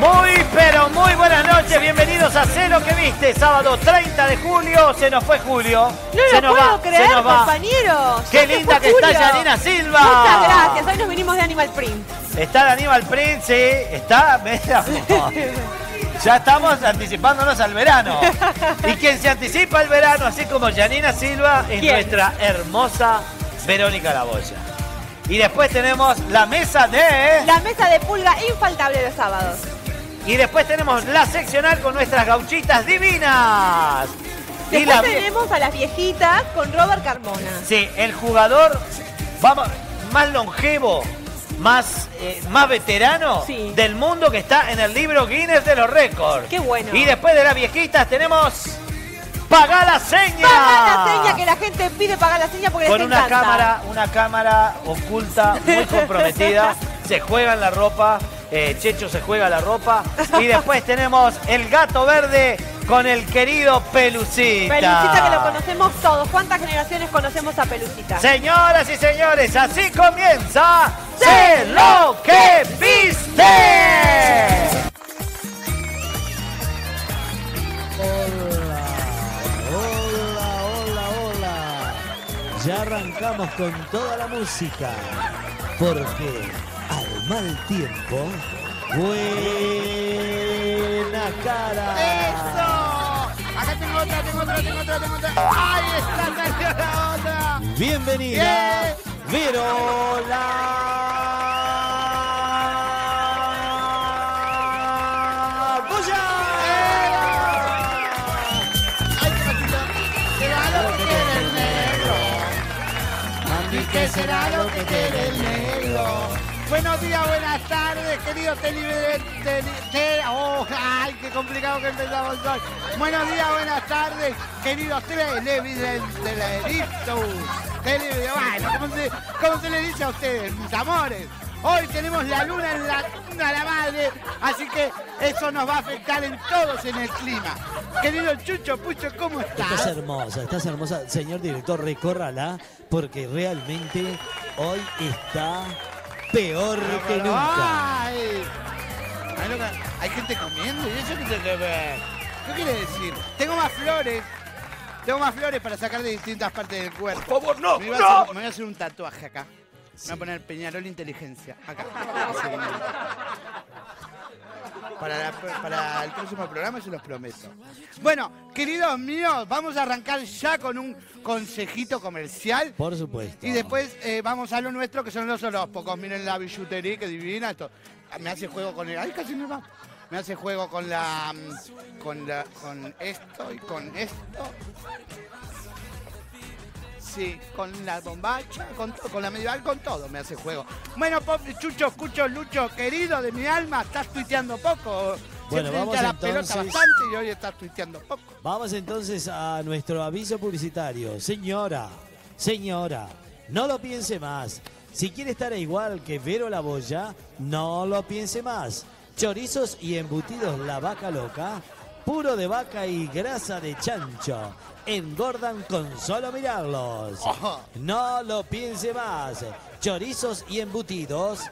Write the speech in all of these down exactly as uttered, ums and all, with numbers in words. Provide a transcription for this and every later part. Muy, pero muy buenas noches. Bienvenidos a Sé lo que viste. Sábado treinta de julio. Se nos fue Julio. No se lo nos puedo va, creer, se nos compañeros. Qué linda que Julio. Está Giannina Silva. Muchas gracias. Hoy nos vinimos de Animal Print. Está de Animal Print, sí. Está... Ya estamos anticipándonos al verano. Y quien se anticipa al verano, así como Giannina Silva, es ¿quién? Nuestra hermosa Verónica Laboya. Y después tenemos la mesa de... La mesa de pulga infaltable los sábados. Y después tenemos la seccional con nuestras gauchitas divinas. Después y la... tenemos a las viejitas con Robert Carmona. Sí, el jugador vamos, más longevo. Más, eh, más veterano sí. Del mundo que está en el libro Guinness de los récords. Qué bueno. Y después de las viejitas tenemos Pagá la seña. Pagá la seña, que la gente pide Pagá la seña porque con les encanta. Con una cámara, una cámara oculta, muy comprometida. Se juega en la ropa, eh, Checho se juega la ropa. Y después tenemos el gato verde con el querido Pelusita. Pelusita que lo conocemos todos. ¿Cuántas generaciones conocemos a Pelusita? Señoras y señores, así comienza ¡Sé lo que viste! Hola, hola, hola, hola. Ya arrancamos con toda la música. Porque al mal tiempo... ¡Buena cara! ¡Eso! Acá tengo otra, tengo otra, tengo otra, tengo otra. ¡Ahí está, salió la otra! ¡Bienvenida, bien. Virola! ¡Buya! ¡Ay, qué será lo que quiere el negro! ¡A mí qué será lo que quiere el negro! Buenos días, buenas tardes, queridos televidentes. Tele, oh, ¡Ay, qué complicado que empezamos hoy! Buenos días, buenas tardes, queridos televidentes. Televidentes. Bueno, ¿cómo se, ¿cómo se les dice a ustedes, mis amores? Hoy tenemos la luna en la luna a la madre, así que eso nos va a afectar en todos en el clima. Querido Chucho, Pucho, ¿cómo estás? Estás hermosa, estás hermosa. Señor director, recórrala, porque realmente hoy está... peor pero, que pero, nunca. Ay, hay gente comiendo y eso que te... ¿Qué quiere decir? Tengo más flores. Tengo más flores para sacar de distintas partes del cuerpo. Por favor, no. Me, no. A hacer, me voy a hacer un tatuaje acá. Sí. Me voy a poner Peñarol Inteligencia. Acá. Para, la, para el próximo programa se los prometo. Bueno, queridos míos, vamos a arrancar ya con un consejito comercial. Por supuesto. Y después eh, vamos a lo nuestro, que son los horóscopos. Miren la billutería, que divina esto. Me hace juego con el... Ay, casi me va. Me hace juego con la... Con, la, con esto y con esto. Sí, con la bombacha, con, con la medieval, con todo me hace juego. Bueno, Pop, Chucho, Cucho, Lucho, querido de mi alma, estás tuiteando poco. Bueno, siempre vamos a la entonces, pelota bastante y hoy estás tuiteando poco. Vamos entonces a nuestro aviso publicitario. Señora, señora, no lo piense más. Si quiere estar igual que Vero la Boya, no lo piense más. Chorizos y embutidos La Vaca Loca, puro de vaca y grasa de chancho. Engordan con solo mirarlos. No lo piense más. Chorizos y embutidos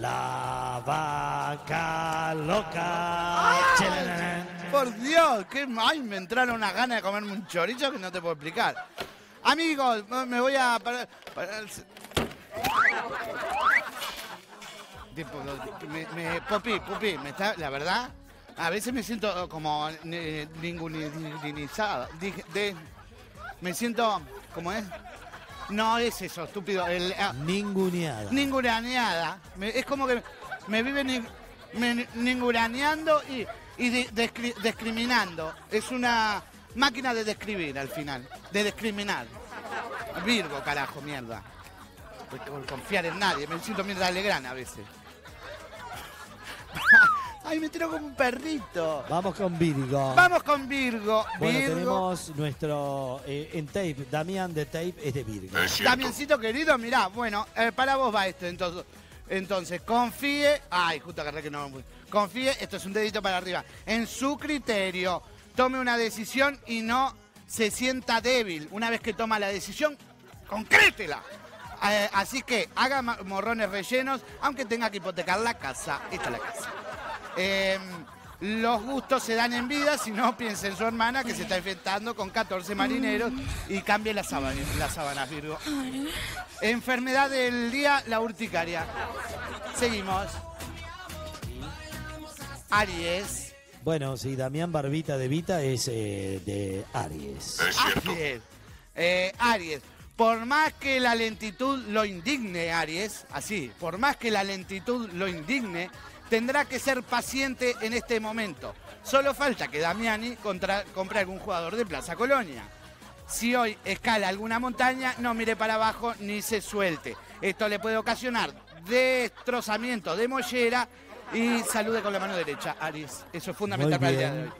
La Vaca Loca. Ay, por Dios, qué mal. Me entraron una gana de comerme un chorizo que no te puedo explicar. Amigos, me voy a parar, parar el... me, me, Popi, Popi, me está, la verdad. A veces me siento como eh, ninguninizado. Me siento... ¿Cómo es? No es eso, estúpido. El, ah, ninguneada. Ninguneada. Me, es como que me vive ni, me, ninguneando y, y de, descri, discriminando. Es una máquina de describir al final. De discriminar. Virgo, carajo, mierda. Por, por confiar en nadie. Me siento mierda de Legrana a veces. Ay, me tiro como un perrito. Vamos con Virgo. Vamos con Virgo. Bueno, Virgo. Tenemos nuestro eh, en tape. Damián de tape es de Virgo. Damiancito querido, mirá. Bueno, eh, para vos va esto. Entonces, entonces confíe. Ay, justo agarré que no. Confíe, esto es un dedito para arriba. En su criterio. Tome una decisión y no se sienta débil. Una vez que toma la decisión, concrétela. Eh, así que haga morrones rellenos, aunque tenga que hipotecar la casa. Esta es la casa. Eh, los gustos se dan en vida, si no piensa en su hermana que se está infectando con catorce marineros y cambie las sábanas, las sábanas, Virgo. Enfermedad del día, la urticaria. Seguimos. Aries. Bueno, sí, Damián Barbita De Vita es eh, de Aries. Es cierto. Aries. Eh, Aries. Por más que la lentitud lo indigne, Aries, así, por más que la lentitud lo indigne, tendrá que ser paciente en este momento. Solo falta que Damiani contra, compre algún jugador de Plaza Colonia. Si hoy escala alguna montaña, no mire para abajo ni se suelte. Esto le puede ocasionar destrozamiento de mollera. Y salude con la mano derecha, Aries. Eso es fundamental para el día de hoy.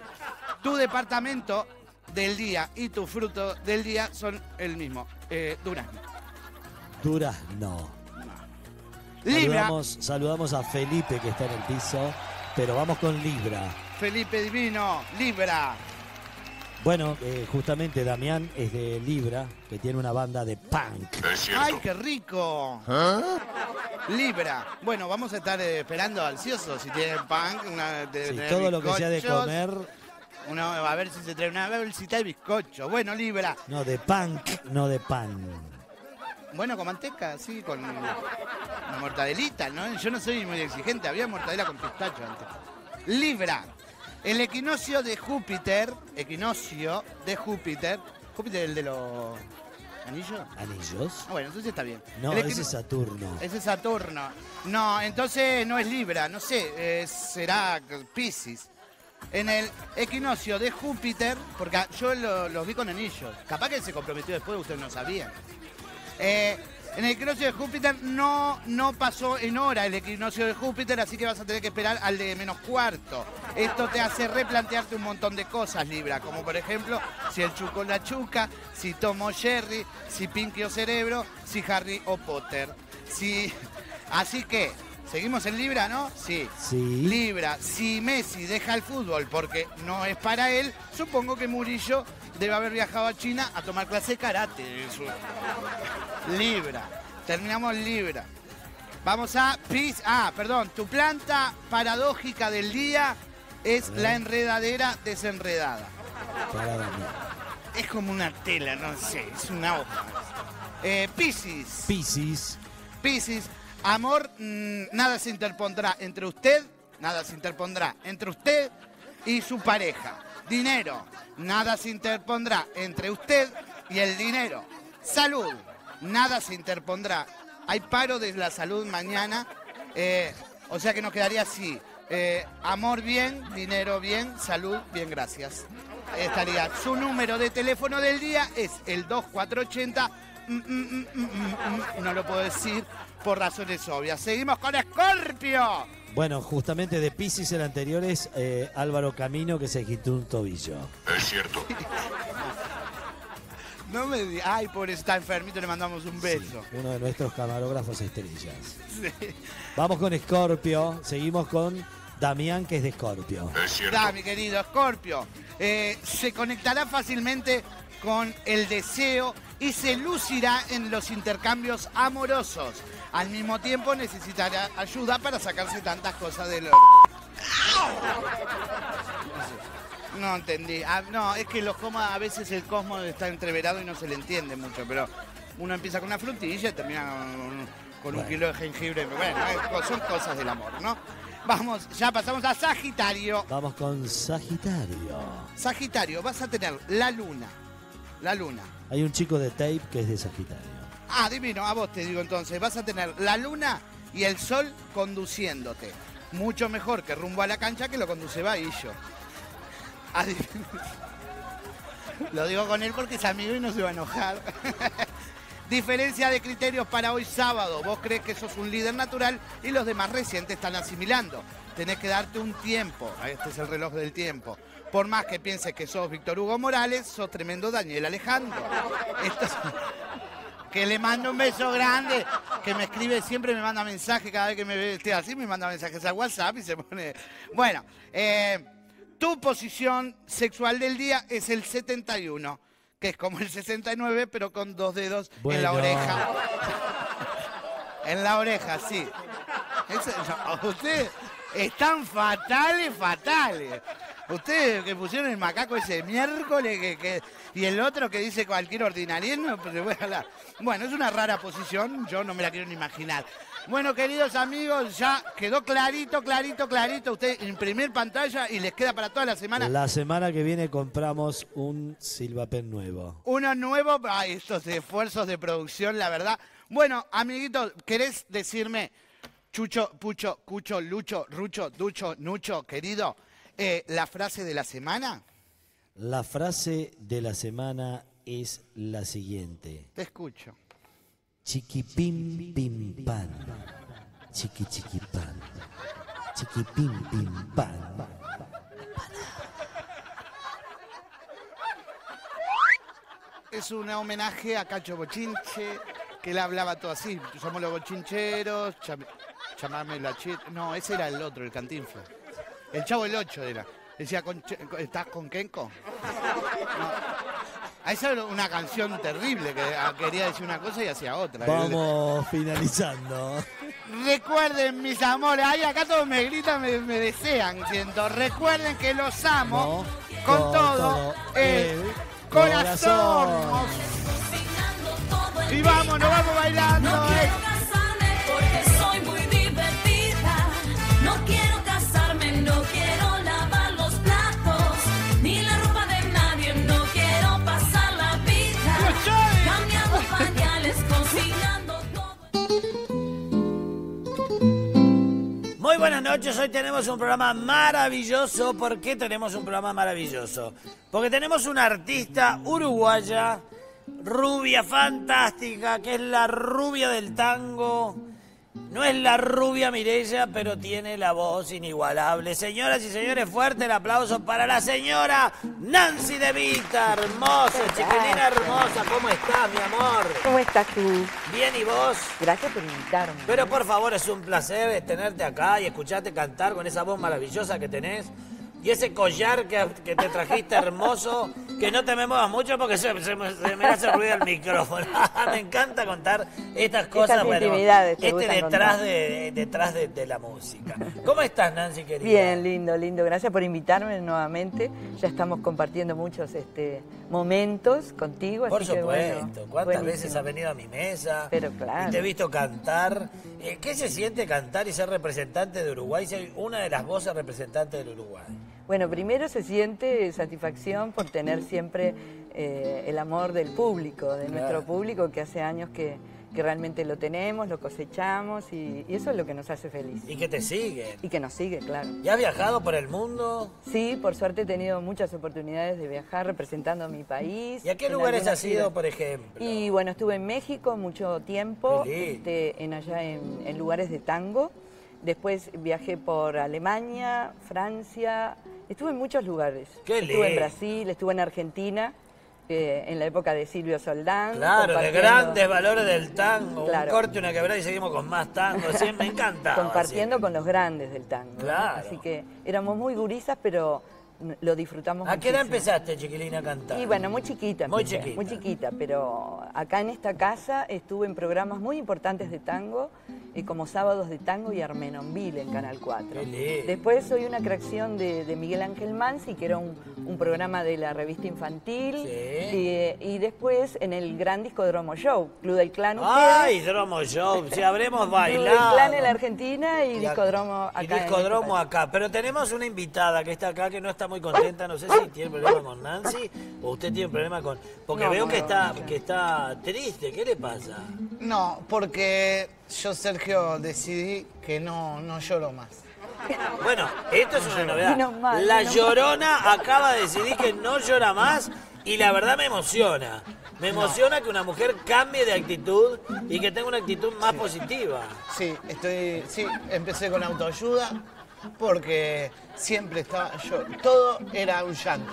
Tu departamento del día y tu fruto del día son el mismo. Eh, durazno. Durazno. Libra. Saludamos, saludamos a Felipe que está en el piso, pero vamos con Libra. Felipe Divino, Libra. Bueno, eh, justamente Damián es de Libra, que tiene una banda de punk. ¡Ay, qué rico! ¿Ah? Libra. Bueno, vamos a estar eh, esperando ansiosos si tienen punk. Una, de, sí, tener todo lo que sea de comer. Una, a ver si se trae una bolsita de bizcocho. Bueno, Libra. No, de punk, no de pan. Bueno, con manteca, sí, con una mortadelita, ¿no? Yo no soy muy exigente, había mortadela con pistacho antes. Libra, el equinoccio de Júpiter, equinoccio de Júpiter, Júpiter es el de los anillos. ¿Anillos? Ah, bueno, entonces está bien. No, equino... ese es Saturno. Ese es Saturno. No, entonces no es Libra, no sé, eh, será Piscis. En el equinoccio de Júpiter, porque yo los lo vi con anillos, capaz que se comprometió después, usted no sabía. Eh, en el equinoccio de Júpiter no, no pasó en hora el equinoccio de Júpiter, así que vas a tener que esperar al de menos cuarto. Esto te hace replantearte un montón de cosas, Libra, como por ejemplo, si el Chuco la Chuca, si Tom o Jerry, si Pinky o Cerebro, si Harry o Potter. Si... Así que, ¿seguimos en Libra, no? Sí. Sí. Libra, si Messi deja el fútbol porque no es para él, supongo que Murillo... debe haber viajado a China a tomar clase de karate. Eso. Libra. Terminamos Libra. Vamos a... Pis, ah, perdón. Tu planta paradójica del día es la enredadera desenredada. Es como una tela, no sé. Es una hoja. Eh, Piscis. Piscis. Piscis. Amor, mmm, nada se interpondrá entre usted... Nada se interpondrá entre usted y su pareja. Dinero. Nada se interpondrá entre usted y el dinero. Salud. Nada se interpondrá. Hay paro de la salud mañana. Eh, o sea que nos quedaría así. Eh, amor bien, dinero bien, salud bien, gracias. Estaría. Su número de teléfono del día es el dos cuatro ocho cero. Mm, mm, mm, mm, mm, no lo puedo decir por razones obvias. Seguimos con Escorpio. Bueno, justamente de Piscis el anterior es eh, Álvaro Camino, que se quitó un tobillo. Es cierto. No me digas. Ay, pobre, está enfermito, le mandamos un beso. Sí, uno de nuestros camarógrafos estrellas. Sí. Vamos con Escorpio, seguimos con Damián, que es de Escorpio. Es cierto. Da, mi querido Escorpio. Eh, se conectará fácilmente con el deseo y se lucirá en los intercambios amorosos. Al mismo tiempo necesitará ayuda para sacarse tantas cosas del... No entendí. Ah, no, es que los comas, a veces el cosmos está entreverado y no se le entiende mucho, pero uno empieza con una frutilla y termina con, con un kilo de jengibre. Bueno, son cosas del amor, ¿no? Vamos, ya pasamos a Sagitario. Vamos con Sagitario. Sagitario, vas a tener la luna. La luna. Hay un chico de Tape que es de Sagitario. Ah, divino, a vos te digo entonces, vas a tener la luna y el sol conduciéndote. Mucho mejor que rumbo a la cancha que lo conduce Bahillo. Lo digo con él porque es amigo y no se va a enojar. Diferencia de criterios para hoy sábado. Vos crees que sos un líder natural y los demás recién te están asimilando. Tenés que darte un tiempo. Este es el reloj del tiempo. Por más que pienses que sos Víctor Hugo Morales, sos tremendo Daniel Alejandro. Esto es... Que le mando un beso grande, que me escribe siempre, me manda mensaje cada vez que me ve, estoy así, me manda mensajes a WhatsApp y se pone... Bueno, eh, tu posición sexual del día es el setenta y uno, que es como el sesenta y nueve, pero con dos dedos bueno. En la oreja. En la oreja, sí. Eso, no, usted Están fatales, fatales. Ustedes que pusieron el macaco ese miércoles que, que, y el otro que dice cualquier ordinariez, no, pues voy a hablar. Bueno, es una rara posición, yo no me la quiero ni imaginar. Bueno, queridos amigos, ya quedó clarito, clarito, clarito. Usted imprimir pantalla y les queda para toda la semana. La semana que viene compramos un Silvapen nuevo. Uno nuevo, ay, estos esfuerzos de producción, la verdad. Bueno, amiguitos, ¿querés decirme Chucho, Pucho, Cucho, Lucho, Rucho, Ducho, Nucho, querido, eh, la frase de la semana? La frase de la semana es la siguiente. Te escucho. Chiquipim, pim, pan. Chiqui, chiqui, pan. Chiquipim, pim, pan. Es un homenaje a Cacho Bochinche, que él hablaba todo así. Somos los bochincheros, llamame la chita. No, ese era el otro, el Cantinflas. El Chavo el Ocho era. Decía, ¿estás con Kenko? No. Esa era una canción terrible, que quería decir una cosa y hacía otra. Vamos finalizando. Recuerden, mis amores, ahí acá todos me gritan, me, me desean, siento. Recuerden que los amo no, con no, todo el corazón. corazón. Y vamos, nos vamos bailando. No quiero casarme porque soy muy divertida. No quiero casarme, no quiero lavar los platos, ni la ropa de nadie, no quiero pasar. Cambiando pañales, cocinando todo. Muy buenas noches, hoy tenemos un programa maravilloso. ¿Por qué tenemos un programa maravilloso? Porque tenemos una artista uruguaya, rubia fantástica, que es la rubia del tango. No es la rubia Mireia, pero tiene la voz inigualable. Señoras y señores, fuerte el aplauso para la señora Nancy De Vita. Hermosa, chiquilina hermosa. ¿Cómo estás, mi amor? ¿Cómo estás tú? Bien, ¿y vos? Gracias por invitarme. Pero por favor, es un placer tenerte acá y escucharte cantar con esa voz maravillosa que tenés. Y ese collar que, que te trajiste hermoso, que no te me muevas mucho porque se, se, se me hace ruido el micrófono. Me encanta contar estas cosas. Estas bueno, este detrás de, detrás de, de la música. ¿Cómo estás, Nancy, querida? Bien, lindo, lindo. Gracias por invitarme nuevamente. Ya estamos compartiendo muchos este, momentos contigo. Así por supuesto. Que, bueno, ¿Cuántas buenísimo. veces has venido a mi mesa? Pero claro. Y te he visto cantar. ¿Qué se siente cantar y ser representante de Uruguay? Soy una de las voces representantes del Uruguay. Bueno, primero se siente satisfacción por tener siempre eh, el amor del público, de nuestro público, que hace años que, que realmente lo tenemos, lo cosechamos y, y eso es lo que nos hace feliz. Y que te sigue. Y que nos sigue, claro. ¿Y has viajado por el mundo? Sí, por suerte he tenido muchas oportunidades de viajar representando a mi país. ¿Y a qué lugares has ido, por ejemplo? Y bueno, estuve en México mucho tiempo, este, en allá en, en lugares de tango. Después viajé por Alemania, Francia, estuve en muchos lugares. Qué lindo. Estuve en Brasil, estuve en Argentina, eh, en la época de Silvio Soldán. Claro, de grandes valores del tango, claro. Un corte, una quebrada y seguimos con más tango, sí, me encanta. Compartiendo así. Con los grandes del tango. Claro. ¿No? Así que éramos muy gurisas, pero lo disfrutamos mucho. ¿A qué edad empezaste, chiquilina, a cantar? Y bueno, muy chiquita. Muy chiquita. Muy chiquita, pero acá en esta casa estuve en programas muy importantes de tango, eh, como Sábados de Tango y Armenonville en Canal cuatro. Después soy una creación de, de Miguel Ángel Mansi, que era un, un programa de la revista infantil. Sí. Eh, y después en el gran disco Dromo Show, Club del Clan. ¡Ay, ustedes! Dromo Show! Si habremos bailado. Club del Clan en la Argentina y, y Discodromo acá. Y Discodromo acá. Pero tenemos una invitada que está acá, que no está muy contenta, no sé si tiene problema con Nancy o usted tiene problema con... Porque no, veo no, que, está, que está triste, ¿qué le pasa? No, porque yo, Sergio, decidí que no, no lloro más. Bueno, esto es una novedad. No más, la no Llorona más. Acaba de decidir que no llora más y la verdad me emociona. Me emociona no. que una mujer cambie de actitud y que tenga una actitud más sí. positiva. Sí, estoy... Sí, empecé con autoayuda. Porque siempre estaba yo, todo era un llanto.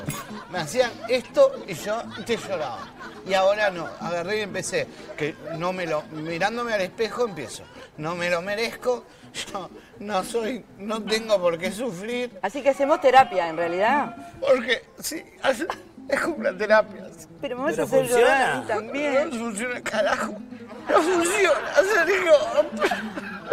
Me hacían esto y yo te lloraba. Y ahora no, agarré y empecé. Que no me lo, mirándome al espejo empiezo. No me lo merezco, yo no soy, no tengo por qué sufrir. Así que hacemos terapia en realidad. Porque sí, es como una terapia. Pero vamos Pero a hacer llorar también. No funciona, carajo. No funciona, Sergio.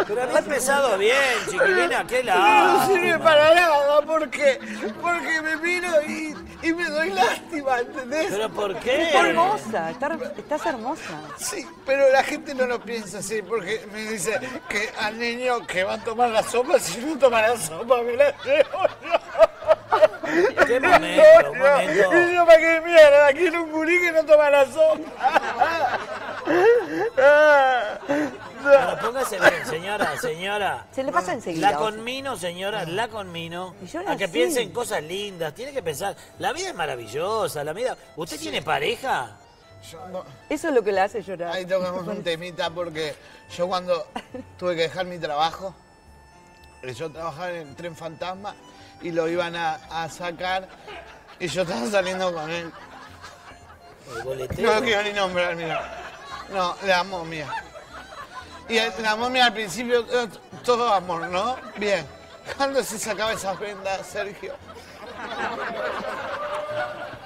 Pero había empezado bien, chiquilina, qué lástima. No sirve para nada, porque, porque me miro y, y me doy lástima, ¿entendés? ¿Pero por qué? Está hermosa, está, estás hermosa. Sí, pero la gente no lo piensa así, porque me dice que al niño que va a tomar la sopa, si no toma la sopa, me la llevo yo. ¿Qué momento, no, no. momento? Y yo, ¿para qué mierda? Aquí en un gurí que no toma la sopa. Bueno, póngase bien, señora, señora. Se le pasa enseguida. La conmino, señora, la conmino. No a que sí. piensen cosas lindas. Tiene que pensar. La vida es maravillosa, la vida. ¿Usted sí. tiene pareja? Yo, no. Eso es lo que la hace llorar. Ahí tocamos un temita porque yo cuando tuve que dejar mi trabajo, yo trabajaba en el Tren Fantasma y lo iban a, a sacar y yo estaba saliendo con él. El boletero. No quiero ni nombrar, mira. No, la amo, mía. Y la momia al principio, todo amor, ¿no? Bien. ¿Cuándo se sacaba esas vendas, Sergio?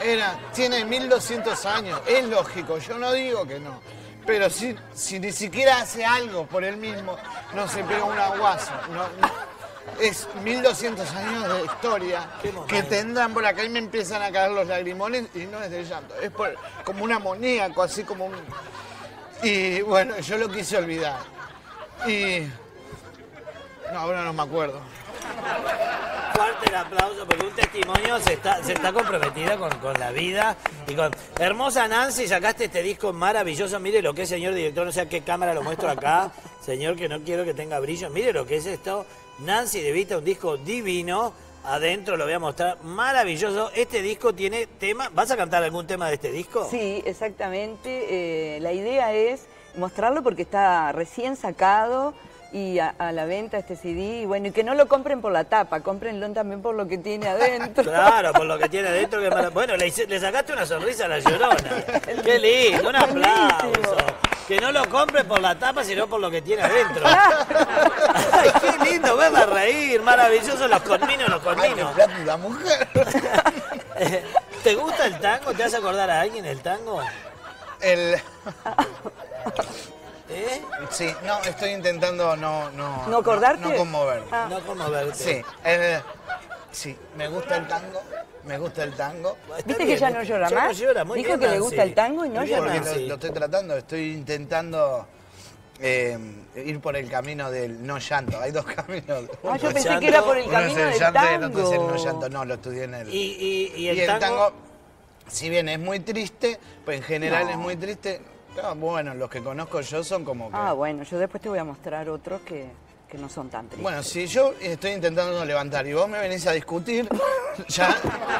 Era, tiene mil doscientos años, es lógico, yo no digo que no. Pero si, si ni siquiera hace algo por él mismo, no se pega un aguazo. No, no. Es mil doscientos años de historia que tendrán por acá y me empiezan a caer los lagrimones y no es de llanto. Es por, como un amoníaco, así como un... Y bueno, yo lo quise olvidar. Y... No, ahora no me acuerdo. Fuerte el aplauso porque un testimonio se está, se está comprometida con, con la vida. Y con... Hermosa Nancy, sacaste este disco maravilloso. Mire lo que es, señor director, no sé a qué cámara lo muestro acá. Señor, que no quiero que tenga brillo. Mire lo que es esto. Nancy De Vita, un disco divino. Adentro lo voy a mostrar, maravilloso. Este disco tiene tema. ¿Vas a cantar algún tema de este disco? Sí, exactamente. Eh, la idea es mostrarlo porque está recién sacado y a, a la venta este C D. Y bueno, y que no lo compren por la tapa, cómprenlo también por lo que tiene adentro. Claro, por lo que tiene adentro. Que mala... Bueno, le, le sacaste una sonrisa a la Llorona. Qué lindo, un aplauso. Que no lo compre por la tapa, sino por lo que tiene adentro. Ay, qué lindo, verla reír, maravilloso, los conminos, los conminos. La mujer. ¿Te gusta el tango? ¿Te vas a acordar a alguien el tango? El... ¿Eh? Sí, no, estoy intentando no... No, ¿No acordarte. No, no conmoverte. Ah. No conmoverte. Sí, el... sí, me gusta el tango. Me gusta el tango. ¿Viste bien, que ya no llora más? No llora, muy Dijo bien, que Nancy. Le gusta el tango y no llora más. Porque lo, lo estoy tratando, estoy intentando eh, ir por el camino del no llanto. Hay dos caminos. Uno, ah, yo pensé llanto, que era por el camino del llanto. Uno es el llanto y el otro es el no llanto. No, lo estudié en el... Y, y, y, el, y el tango, tango, si bien es muy triste, pues en general no. es muy triste. No, bueno, los que conozco yo son como que... Ah, bueno, yo después te voy a mostrar otros que... que no son tan tristes. Bueno, si yo estoy intentando levantar y vos me venís a discutir, ya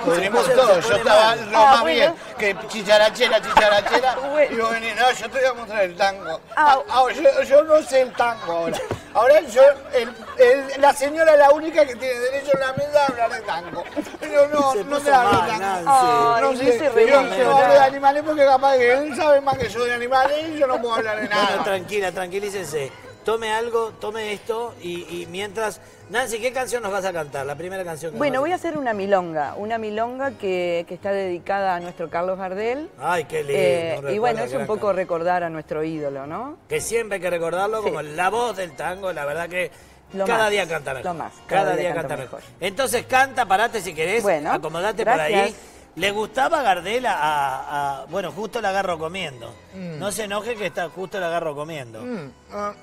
pudrimos todo. Yo estaba lo más bien, que chicharachera, chicharachera, y vos venís, no, yo te voy a mostrar el tango. Ah, yo, yo no sé el tango ahora. Ahora yo, el, el, la señora es la única que tiene derecho en la mesa a hablar de tango. Pero no, se no se habla de tango. Ay, no sé, yo se hablo de animales porque capaz que él sabe más que yo de animales y yo no puedo hablar de nada. Bueno, tranquila, tranquilícense. Tome algo, tome esto y, y mientras... Nancy, ¿qué canción nos vas a cantar? La primera canción que Bueno, nos... voy a hacer una milonga. Una milonga que, que está dedicada a nuestro Carlos Gardel. Ay, qué lindo. Eh, no y bueno, es un poco recordar a nuestro ídolo, ¿no? Que siempre hay que recordarlo sí. como la voz del tango. La verdad que lo cada más, día canta mejor. Lo más. Cada, cada día, día canta mejor. mejor. Entonces canta, parate si querés. Bueno, acomodate gracias. por ahí. ¿Le gustaba Gardel a, a, a... Bueno, justo la agarro comiendo. Mm. No se enoje que está justo la agarro comiendo. Mm. Ah.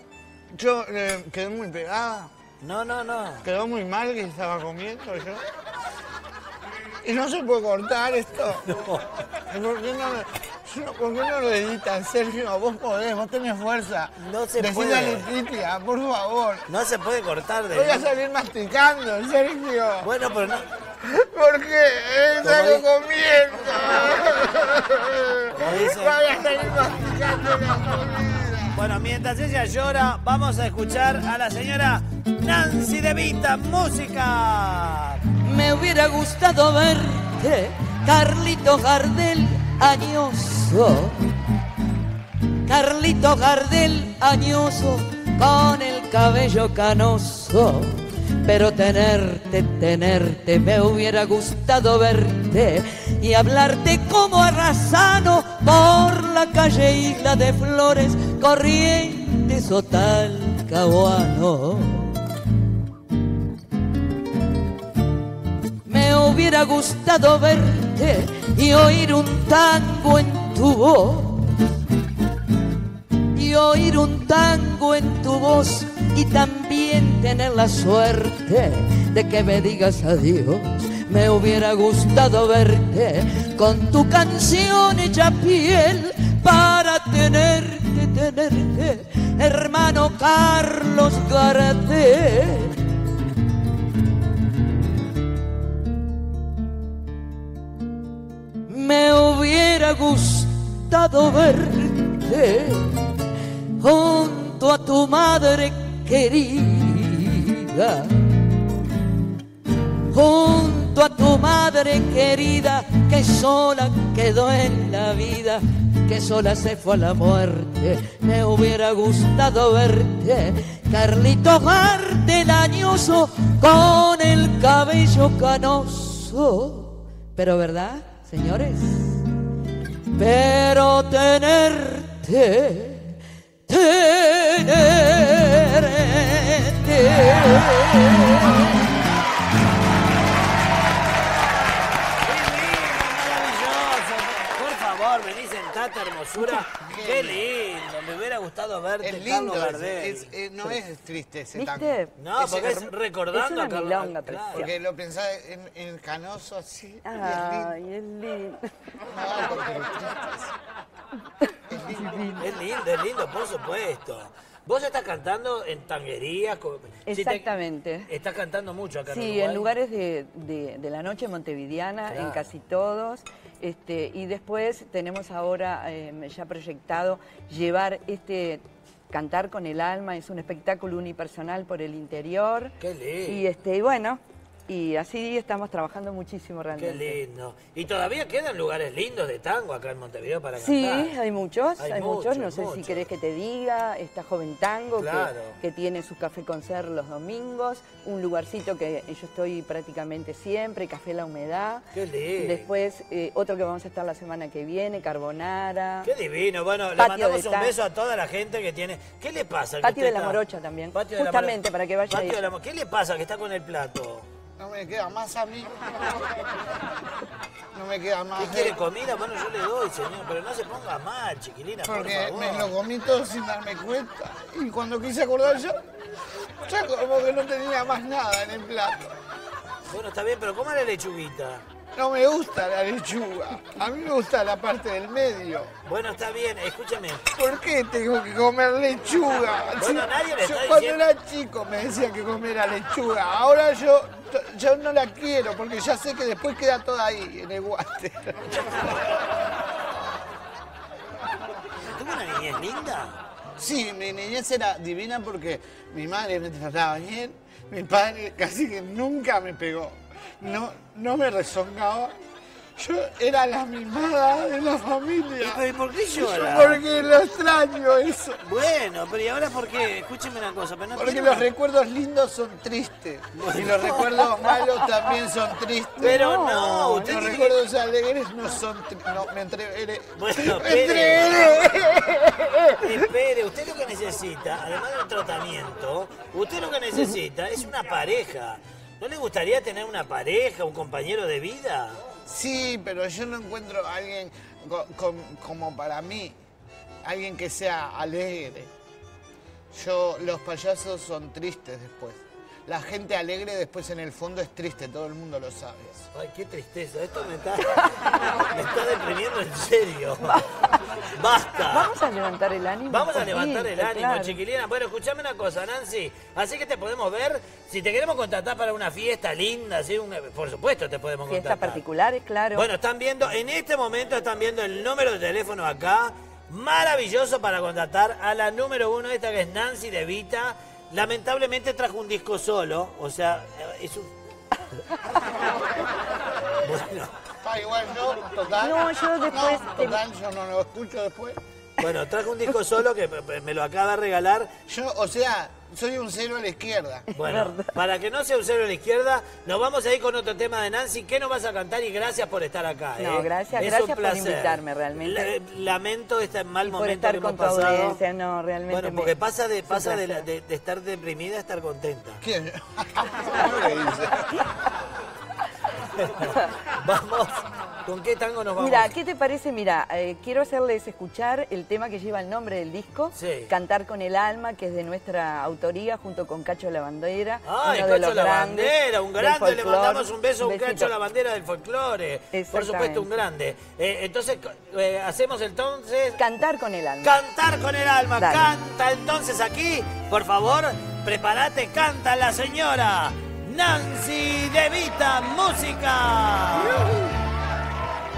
Yo eh, quedé muy pegada. No, no, no. Quedó muy mal que estaba comiendo yo. Y no se puede cortar esto. No. ¿Por qué no, ¿por qué no lo editas, Sergio? Vos podés, vos tenés fuerza. No se Decídale puede. Decídale, Titia, por favor. No se puede cortar de... Voy a salir masticando, Sergio. Bueno, pero no... ¿Por qué? Salgo comiendo. Voy a salir masticando la comida. Bueno, mientras ella llora, vamos a escuchar a la señora Nancy De Vita. ¡Música! Me hubiera gustado verte, Carlito Gardel añoso. Carlito Gardel añoso, con el cabello canoso. Pero tenerte, tenerte, me hubiera gustado verte y hablarte como arrasano por la calle Isla de Flores, Corrientes o Talca. caguano. Me hubiera gustado verte y oír un tango en tu voz, y oír un tango en tu voz, y también tener la suerte de que me digas adiós. Me hubiera gustado verte con tu canción hecha piel, para tenerte, tenerte, hermano Carlos Gardel. Me hubiera gustado verte junto a tu madre querida, junto a tu madre querida, que sola quedó en la vida, que sola se fue a la muerte. Me hubiera gustado verte, Carlito Gardel añoso, con el cabello canoso. Pero ¿verdad, señores? Pero tenerte, tenerte. Hermosura, qué lindo, me hubiera gustado verte. Es lindo, Carlos Gardel. Es, es, no es triste ese tango. No, es, porque es recordando es a Carlos Gardel. Claro. Porque lo pensaba en, en el canoso así. Ay, y es lindo. Es lindo. Es lindo, es lindo, por supuesto. Vos estás cantando en tanguerías. Exactamente. Si te, estás cantando mucho acá en Uruguay. Sí, en lugares de, de, de la noche montevideana, claro, en casi todos. Este, y después tenemos ahora eh, ya proyectado llevar este Cantar con el Alma, es un espectáculo unipersonal por el interior. ¡Qué lindo! Y, este, y bueno, y así estamos trabajando muchísimo realmente. ¡Qué lindo! Y todavía quedan lugares lindos de tango acá en Montevideo para cantar. Sí, hay muchos, hay, hay muchos, muchos. No sé muchos. Si querés que te diga, está Joven Tango, claro, que, que tiene su café concert los domingos, un lugarcito que yo estoy prácticamente siempre, Café La Humedad. ¡Qué lindo! Después, eh, otro que vamos a estar la semana que viene, Carbonara. ¡Qué divino! Bueno, Patio, le mandamos un beso a toda la gente que tiene... ¿Qué le pasa? Patio de la está... Morocha también, Patio justamente de la Moro... para que vaya Patio de la... ¿Qué le pasa que está con el plato? No me queda más a mí. No me queda más. ¿Qué quiere comida? Bueno, yo le doy, señor. Pero no se ponga mal, chiquilina, porque por favor. Me lo comí todo sin darme cuenta. Y cuando quise acordar yo, ya como que no tenía más nada en el plato. Bueno, está bien, pero ¿cómo es la lechuguita? No me gusta la lechuga. A mí me gusta la parte del medio. Bueno, está bien, escúchame. ¿Por qué tengo que comer lechuga? Bueno, sí, nadie le yo está cuando diciendo... era chico me decía que comiera lechuga. Ahora yo, yo no la quiero porque ya sé que después queda toda ahí, en el guante. ¿Tuvo una niñez linda? Sí, mi niñez era divina porque mi madre me trataba bien, mi padre casi que nunca me pegó. No, no me rezongaba. Yo era la mimada de la familia. ¿Y por qué llora? Porque lo extraño eso. Bueno, pero ¿y ahora por qué? Escúcheme una cosa. Pero no porque los una... recuerdos lindos son tristes. Bueno. Y los recuerdos malos también son tristes. Pero no, no usted los recuerdos que... alegres no son tristes. No, me entreveré. Bueno, me entreveré. Espere, usted lo que necesita, además del tratamiento, usted lo que necesita es una pareja. ¿No le gustaría tener una pareja, un compañero de vida? Sí, pero yo no encuentro a alguien co com como para mí, alguien que sea alegre. Yo, los payasos son tristes después. La gente alegre después en el fondo es triste, todo el mundo lo sabe. Ay, qué tristeza, esto me está, me está deprimiendo en serio. Basta. Vamos a levantar el ánimo. Vamos a levantar el ánimo, claro, chiquilina. Bueno, escuchame una cosa, Nancy. Así que te podemos ver. Si te queremos contratar para una fiesta linda, ¿sí? Una, por supuesto te podemos contratar. Fiestas particulares, claro. Bueno, están viendo, en este momento están viendo el número de teléfono acá. Maravilloso para contratar a la número uno, esta que es Nancy De Vita. Lamentablemente trajo un disco solo, o sea, es un... Bueno... Ah, igual yo, total. No, yo después... No, total, te... yo no lo escucho después. Bueno, trajo un disco solo que me lo acaba de regalar. Yo, o sea, soy un cero a la izquierda. Bueno, para que no sea un cero a la izquierda, nos vamos a ir con otro tema de Nancy. ¿Qué nos vas a cantar? Y gracias por estar acá. No, eh. gracias, es gracias por invitarme, realmente. La, lamento este mal por momento estar que con hemos tu audiencia, no, realmente. Bueno, me... porque pasa, de, pasa de, la, de, de estar deprimida a estar contenta. ¿Quién? Vamos. ¿Con qué tango nos vamos? Mira, ¿qué te parece? Mira, eh, quiero hacerles escuchar el tema que lleva el nombre del disco, sí. Cantar con el alma, que es de nuestra autoría, junto con Cacho la Bandera. ¡Ay, uno Cacho de los la grandes, Bandera! Un grande, le mandamos un beso a un besito. Cacho la Bandera del folclore. Por supuesto, un grande. Eh, entonces, eh, hacemos entonces... Cantar con el alma. Cantar con el alma. Dale. Canta entonces aquí, por favor, prepárate, canta la señora Nancy De Vita, música. ¡Yuhu!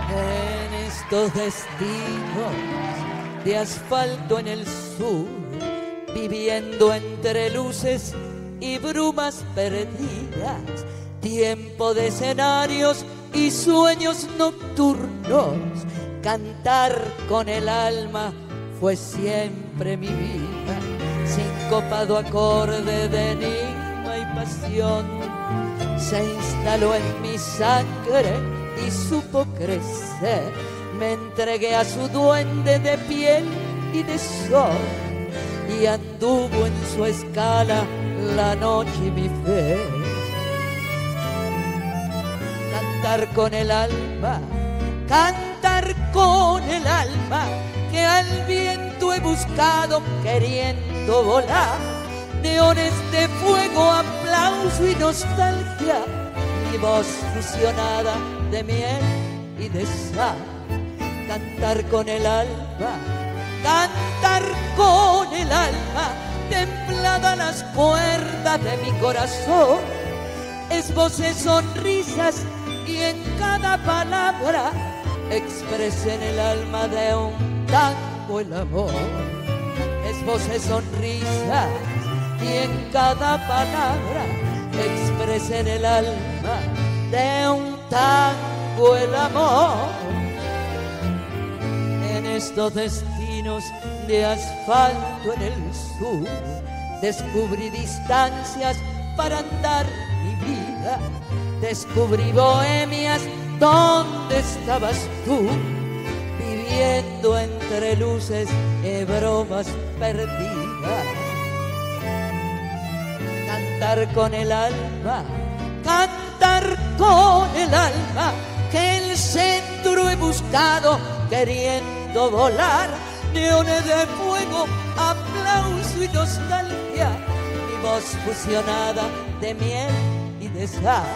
En estos destinos de asfalto en el sur, viviendo entre luces y brumas perdidas, tiempo de escenarios y sueños nocturnos, cantar con el alma fue siempre mi vida, sincopado acorde de enigma y pasión, se instaló en mi sangre y supo crecer, me entregué a su duende de piel y de sol, y anduvo en su escala la noche y mi fe. Cantar con el alma, cantar con el alma, que al viento he buscado queriendo volar, neones de fuego, aplauso y nostalgia, mi voz fusionada de miel y de sal, cantar con el alma, cantar con el alma, templada las cuerdas de mi corazón, esbocé sonrisas y en cada palabra expresé en el alma de un tango el amor, esbocé sonrisas y en cada palabra expresé en el alma de un tango el amor. En estos destinos de asfalto en el sur descubrí distancias para andar mi vida, descubrí bohemias donde estabas tú, viviendo entre luces y bromas perdidas. Cantar con el alma, cantar Cantar con el alma, que el centro he buscado queriendo volar, neones de fuego, aplauso y nostalgia, mi voz fusionada de miel y de sal.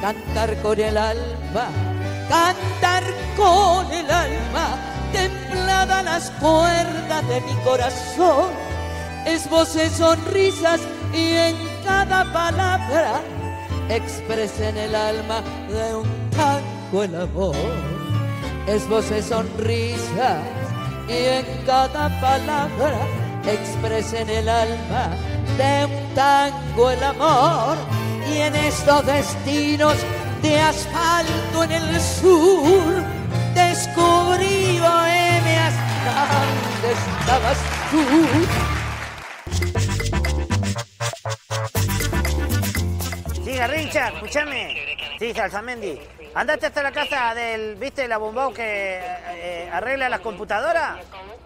Cantar con el alma, cantar con el alma, templada las cuerdas de mi corazón, esbocé sonrisas y en cada palabra expresa en el alma de un tango el amor, esbocé sonrisas y en cada palabra expresa en el alma de un tango el amor. Y en estos destinos de asfalto en el sur descubrí bohemias donde estabas tú. Richard, escúchame. Sí, Salsamendi. Andate hasta la casa del, viste, la Bombao que eh, arregla las computadoras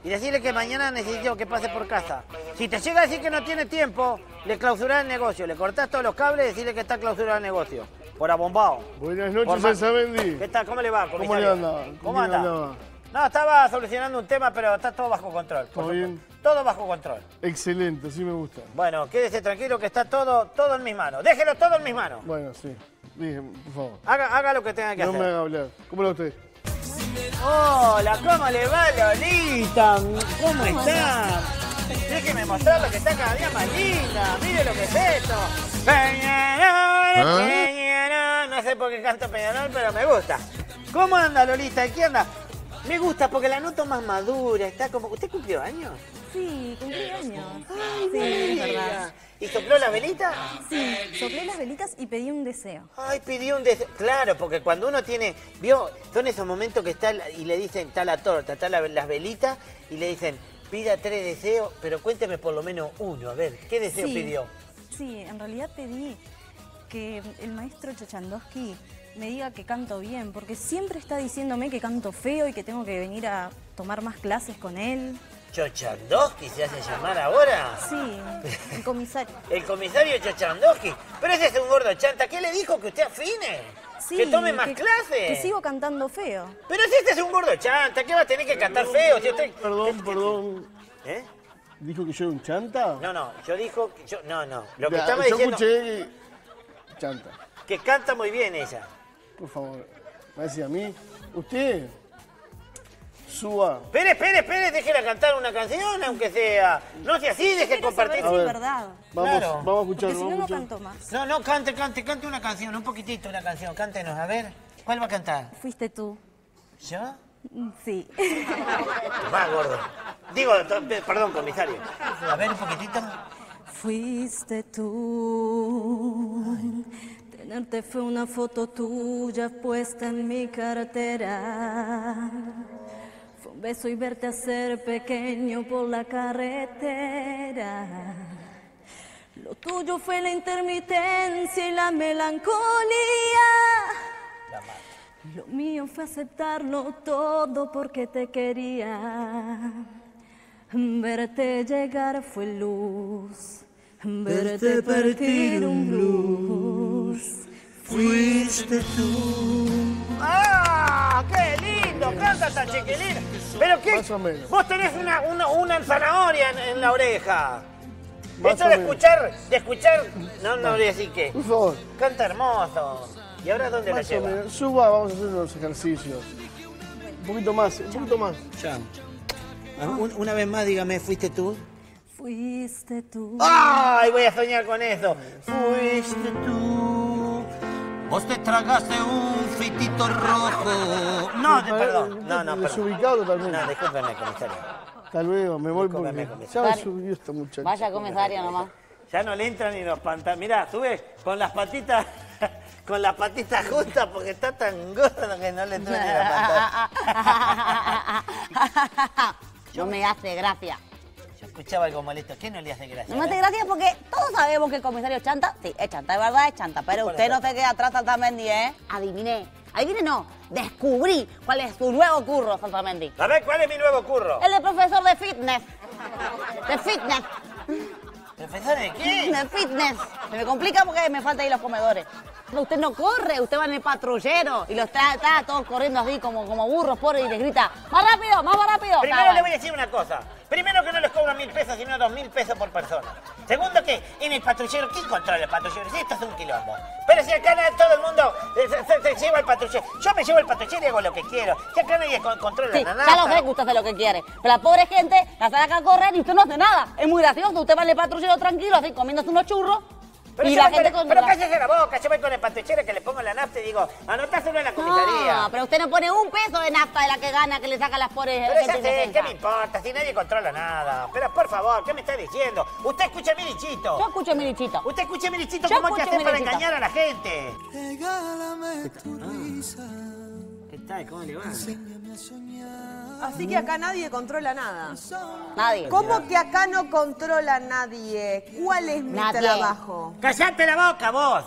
y decirle que mañana necesito que pase por casa. Si te llega a decir que no tiene tiempo, le clausurás el negocio. Le cortás todos los cables y decirle que está clausurado el negocio. Por Abombao. Buenas noches, Salsamendi. ¿Qué tal? ¿Cómo le va, comisario? ¿Cómo le anda? ¿Cómo anda? No, estaba solucionando un tema, pero está todo bajo control. ¿Todo bien? Todo bajo control. Excelente, sí me gusta. Bueno, quédese tranquilo que está todo, todo en mis manos. Déjelo todo en mis manos. Bueno, sí. Dígame, por favor. Haga, haga lo que tenga que no hacer. No me haga hablar. ¿Cómo lo va usted? Hola, ¿cómo le va, Lolita? ¿Cómo está? Déjeme mostrar lo que está cada día más linda. Mire lo que es esto. Peñarol, Peñarol. No sé por qué canto Peñarol, pero me gusta. ¿Cómo anda, Lolita? ¿Aquí anda? Me gusta porque la noto más madura, está como... ¿Usted cumplió años? Sí, cumplí años. Ay, sí, es verdad. ¿Y sopló las velitas? Sí, soplé las velitas y pedí un deseo. Ay, pidió un deseo. Claro, porque cuando uno tiene... Vio, son esos momentos que está y le dicen, está la torta, está la, las velitas, y le dicen, pida tres deseos, pero cuénteme por lo menos uno. A ver, ¿qué deseo sí, pidió? Sí, en realidad pedí que el maestro Chochandowski me diga que canto bien, porque siempre está diciéndome que canto feo y que tengo que venir a tomar más clases con él. ¿Chochandowski se hace llamar ahora? Sí, el comisario. El comisario Chochandowski. Pero ese es un gordo chanta. ¿Qué le dijo? ¿Que usted afine? Sí, ¿que tome más que, clases? Que sigo cantando feo. Pero si este es un gordo chanta, ¿qué va a tener que perdón, cantar feo? Si usted... Perdón, perdón. ¿Eh? ¿Dijo que yo era un chanta? No, no, yo dijo... Que yo... No, no. Lo que ya, estaba yo diciendo... escuché chanta. Que canta muy bien ella. Por favor, me decía a mí. Usted... Suba. Espere, espere, espere, déjela cantar una canción, aunque sea. No sea así, deje compartir. A ver, verdad. Vamos, claro. Vamos a escuchar. Si no, no canto más. No, no, cante, cante, cante una canción, un poquitito una canción. Cántenos, a ver. ¿Cuál va a cantar? Fuiste tú. ¿Yo? Sí. Va, gordo. Digo, perdón, comisario. A ver, un poquitito. Fuiste tú. Tenerte fue una foto tuya puesta en mi cartera. Fue un beso y verte hacer pequeño por la carretera. Lo tuyo fue la intermitencia y la melancolía. Lo mío fue aceptarlo todo porque te quería. Verte llegar fue luz. Verte partir un blues. Fuiste tú. ¡Ah! ¡Qué lindo! ¡Canta tan chiquilina! Pero qué... Más o menos. Vos tenés una, una, una zanahoria en, en la oreja. Más Esto de escuchar, de escuchar... No, no voy a decir qué. Por favor. Canta hermoso. ¿Y ahora dónde más la lleva? Menos. Suba, vamos a hacer unos ejercicios. Un poquito más, un poquito más. Ya. Una vez más, dígame, ¿fuiste tú? Fuiste tú. ¡Ay! Voy a soñar con eso. Fuiste tú. Vos te tragaste un fritito rojo. No, de, perdón. No, no, desubicado también. No, discúlpeme, comisario. Hasta luego, me voy porque ya me subió esta muchacha. Vaya, comisario, nomás. Ya no le entran ni los pantalones. Mirá, sube con las patitas, con las patitas justas porque está tan gordo que no le entran ni los pantalones. No me hace gracia. Yo escuchaba algo molesto. ¿Qué no le hace gracia? No me hace gracia porque todos sabemos que el comisario chanta, sí, es chanta, es verdad, es chanta, pero usted no se queda atrás, Saltamendi, ¿eh? Adiviné. Adivine no, descubrí cuál es su nuevo curro, Saltamendi. A ver, ¿cuál es mi nuevo curro? El de profesor de fitness. De fitness. ¿Profesor de qué? De fitness. Se me complica porque me faltan ahí los comedores. No, usted no corre, usted va en el patrullero y los trae atrás, todos corriendo así como, como burros, pobres, y les grita, ¡más rápido, más rápido! Primero Nada. le voy a decir una cosa. Primero que no les cobran mil pesos, sino dos mil pesos por persona. Segundo que en el patrullero, ¿quién controla el patrullero? Si esto es un quilombo. Pero si acá todo el mundo se, se, se lleva el patrullero. Yo me llevo el patrullero y hago lo que quiero. Si acá nadie controla sí, nada. Ya lo sé que usted hace lo que quiere. Pero la pobre gente la saca a correr y usted no hace nada. Es muy gracioso, usted va en el patrullero tranquilo, así comiéndose unos churros. Pero, la gente con el, pero la... cállese la boca, yo voy con el patrullero que le pongo la nafta y digo, anotáselo en la comisaría. No, pero usted no pone un peso de nafta de la que gana, que le saca las pobres... Pero ya sé, ¿qué me importa? Si nadie controla nada. Pero por favor, ¿qué me está diciendo? Usted escucha a Milichito. Yo escucho a Milichito. Usted escucha a Milichito, ¿cómo hay que hacer para engañar a la gente? Regálame tu risa. ¿Qué tal? ¿Cómo le va? Así que acá nadie controla nada. Nadie. ¿Cómo que acá no controla nadie? ¿Cuál es mi nadie. trabajo? ¡Cállate la boca, vos!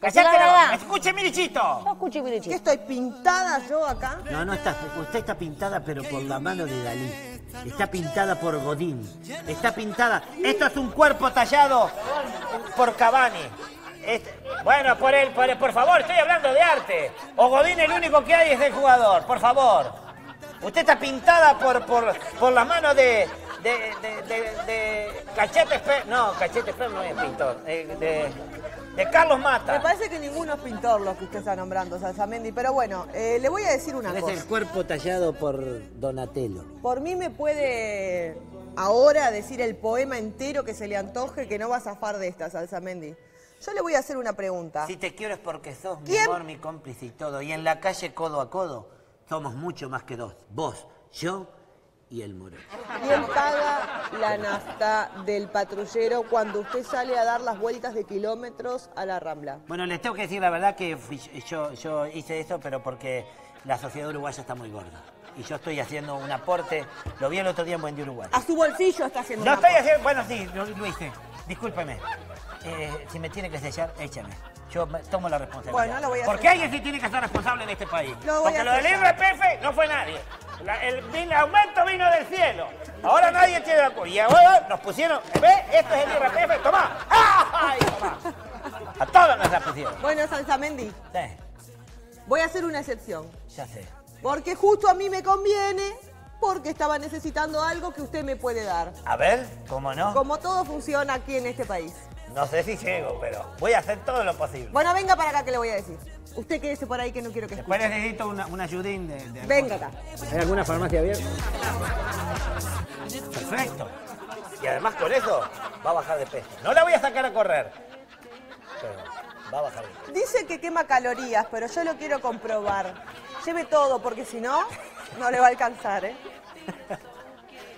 ¡Cállate la, la boca! ¡Escuche, Milichito! No escuche, Milichito. ¿Qué estoy pintada yo acá? No, no está. Usted está pintada, pero por la mano de Dalí. Está pintada por Godín. Está pintada. Esto es un cuerpo tallado por Cavani. Este, bueno, por él, por él, por favor, estoy hablando de arte. O Godín, el único que hay es el jugador, por favor. Usted está pintada por, por, por la mano de, de, de, de, de Cachete Fer, no, Cachete Fer no es pintor, de, de, de Carlos Mata. Me parece que ninguno es pintor los que usted está nombrando, Salsamendi, pero bueno, eh, le voy a decir una cosa. Es el cuerpo tallado por Donatello. Por mí me puede ahora decir el poema entero que se le antoje, que no va a zafar de esta, Salsamendi. Yo le voy a hacer una pregunta. Si te quiero es porque sos mi amor, mi cómplice y todo, y en la calle codo a codo. Somos mucho más que dos. Vos, yo y el moreno. ¿Quién paga la nafta del patrullero cuando usted sale a dar las vueltas de kilómetros a la Rambla? Bueno, les tengo que decir la verdad que fui, yo, yo hice eso, pero porque la sociedad uruguaya está muy gorda. Y yo estoy haciendo un aporte, lo vi el otro día en Buen Día Uruguay. A su bolsillo está haciendo No un estoy haciendo, bueno sí, lo, lo hice, discúlpeme. Eh, si me tiene que sellar, échame. Yo tomo la responsabilidad. Bueno, lo voy a Porque hacer. alguien sí tiene que ser responsable en este país. Lo Porque lo del I R P F no fue nadie. La, el, el aumento vino del cielo. Ahora nadie tiene la culpa. Y ahora nos pusieron, ¿ves? Esto es el I R P F. Tomá. ¡Ay, tomá! A todos nos la pusieron. Bueno, Salsamendi. Sí. Voy a hacer una excepción. Ya sé. Porque justo a mí me conviene, porque estaba necesitando algo que usted me puede dar. A ver, ¿cómo no? Como todo funciona aquí en este país. No sé si llego, pero voy a hacer todo lo posible. Bueno, venga para acá que le voy a decir. Usted quédese por ahí que no quiero que escuche. Después necesito una, una ayudín de... de venga acá. ¿Hay alguna farmacia abierta? Perfecto. Y además con eso va a bajar de peso. No la voy a sacar a correr. Pero va a bajar de peso. Dice que quema calorías, pero yo lo quiero comprobar. Lleve todo, porque si no, no le va a alcanzar, ¿eh?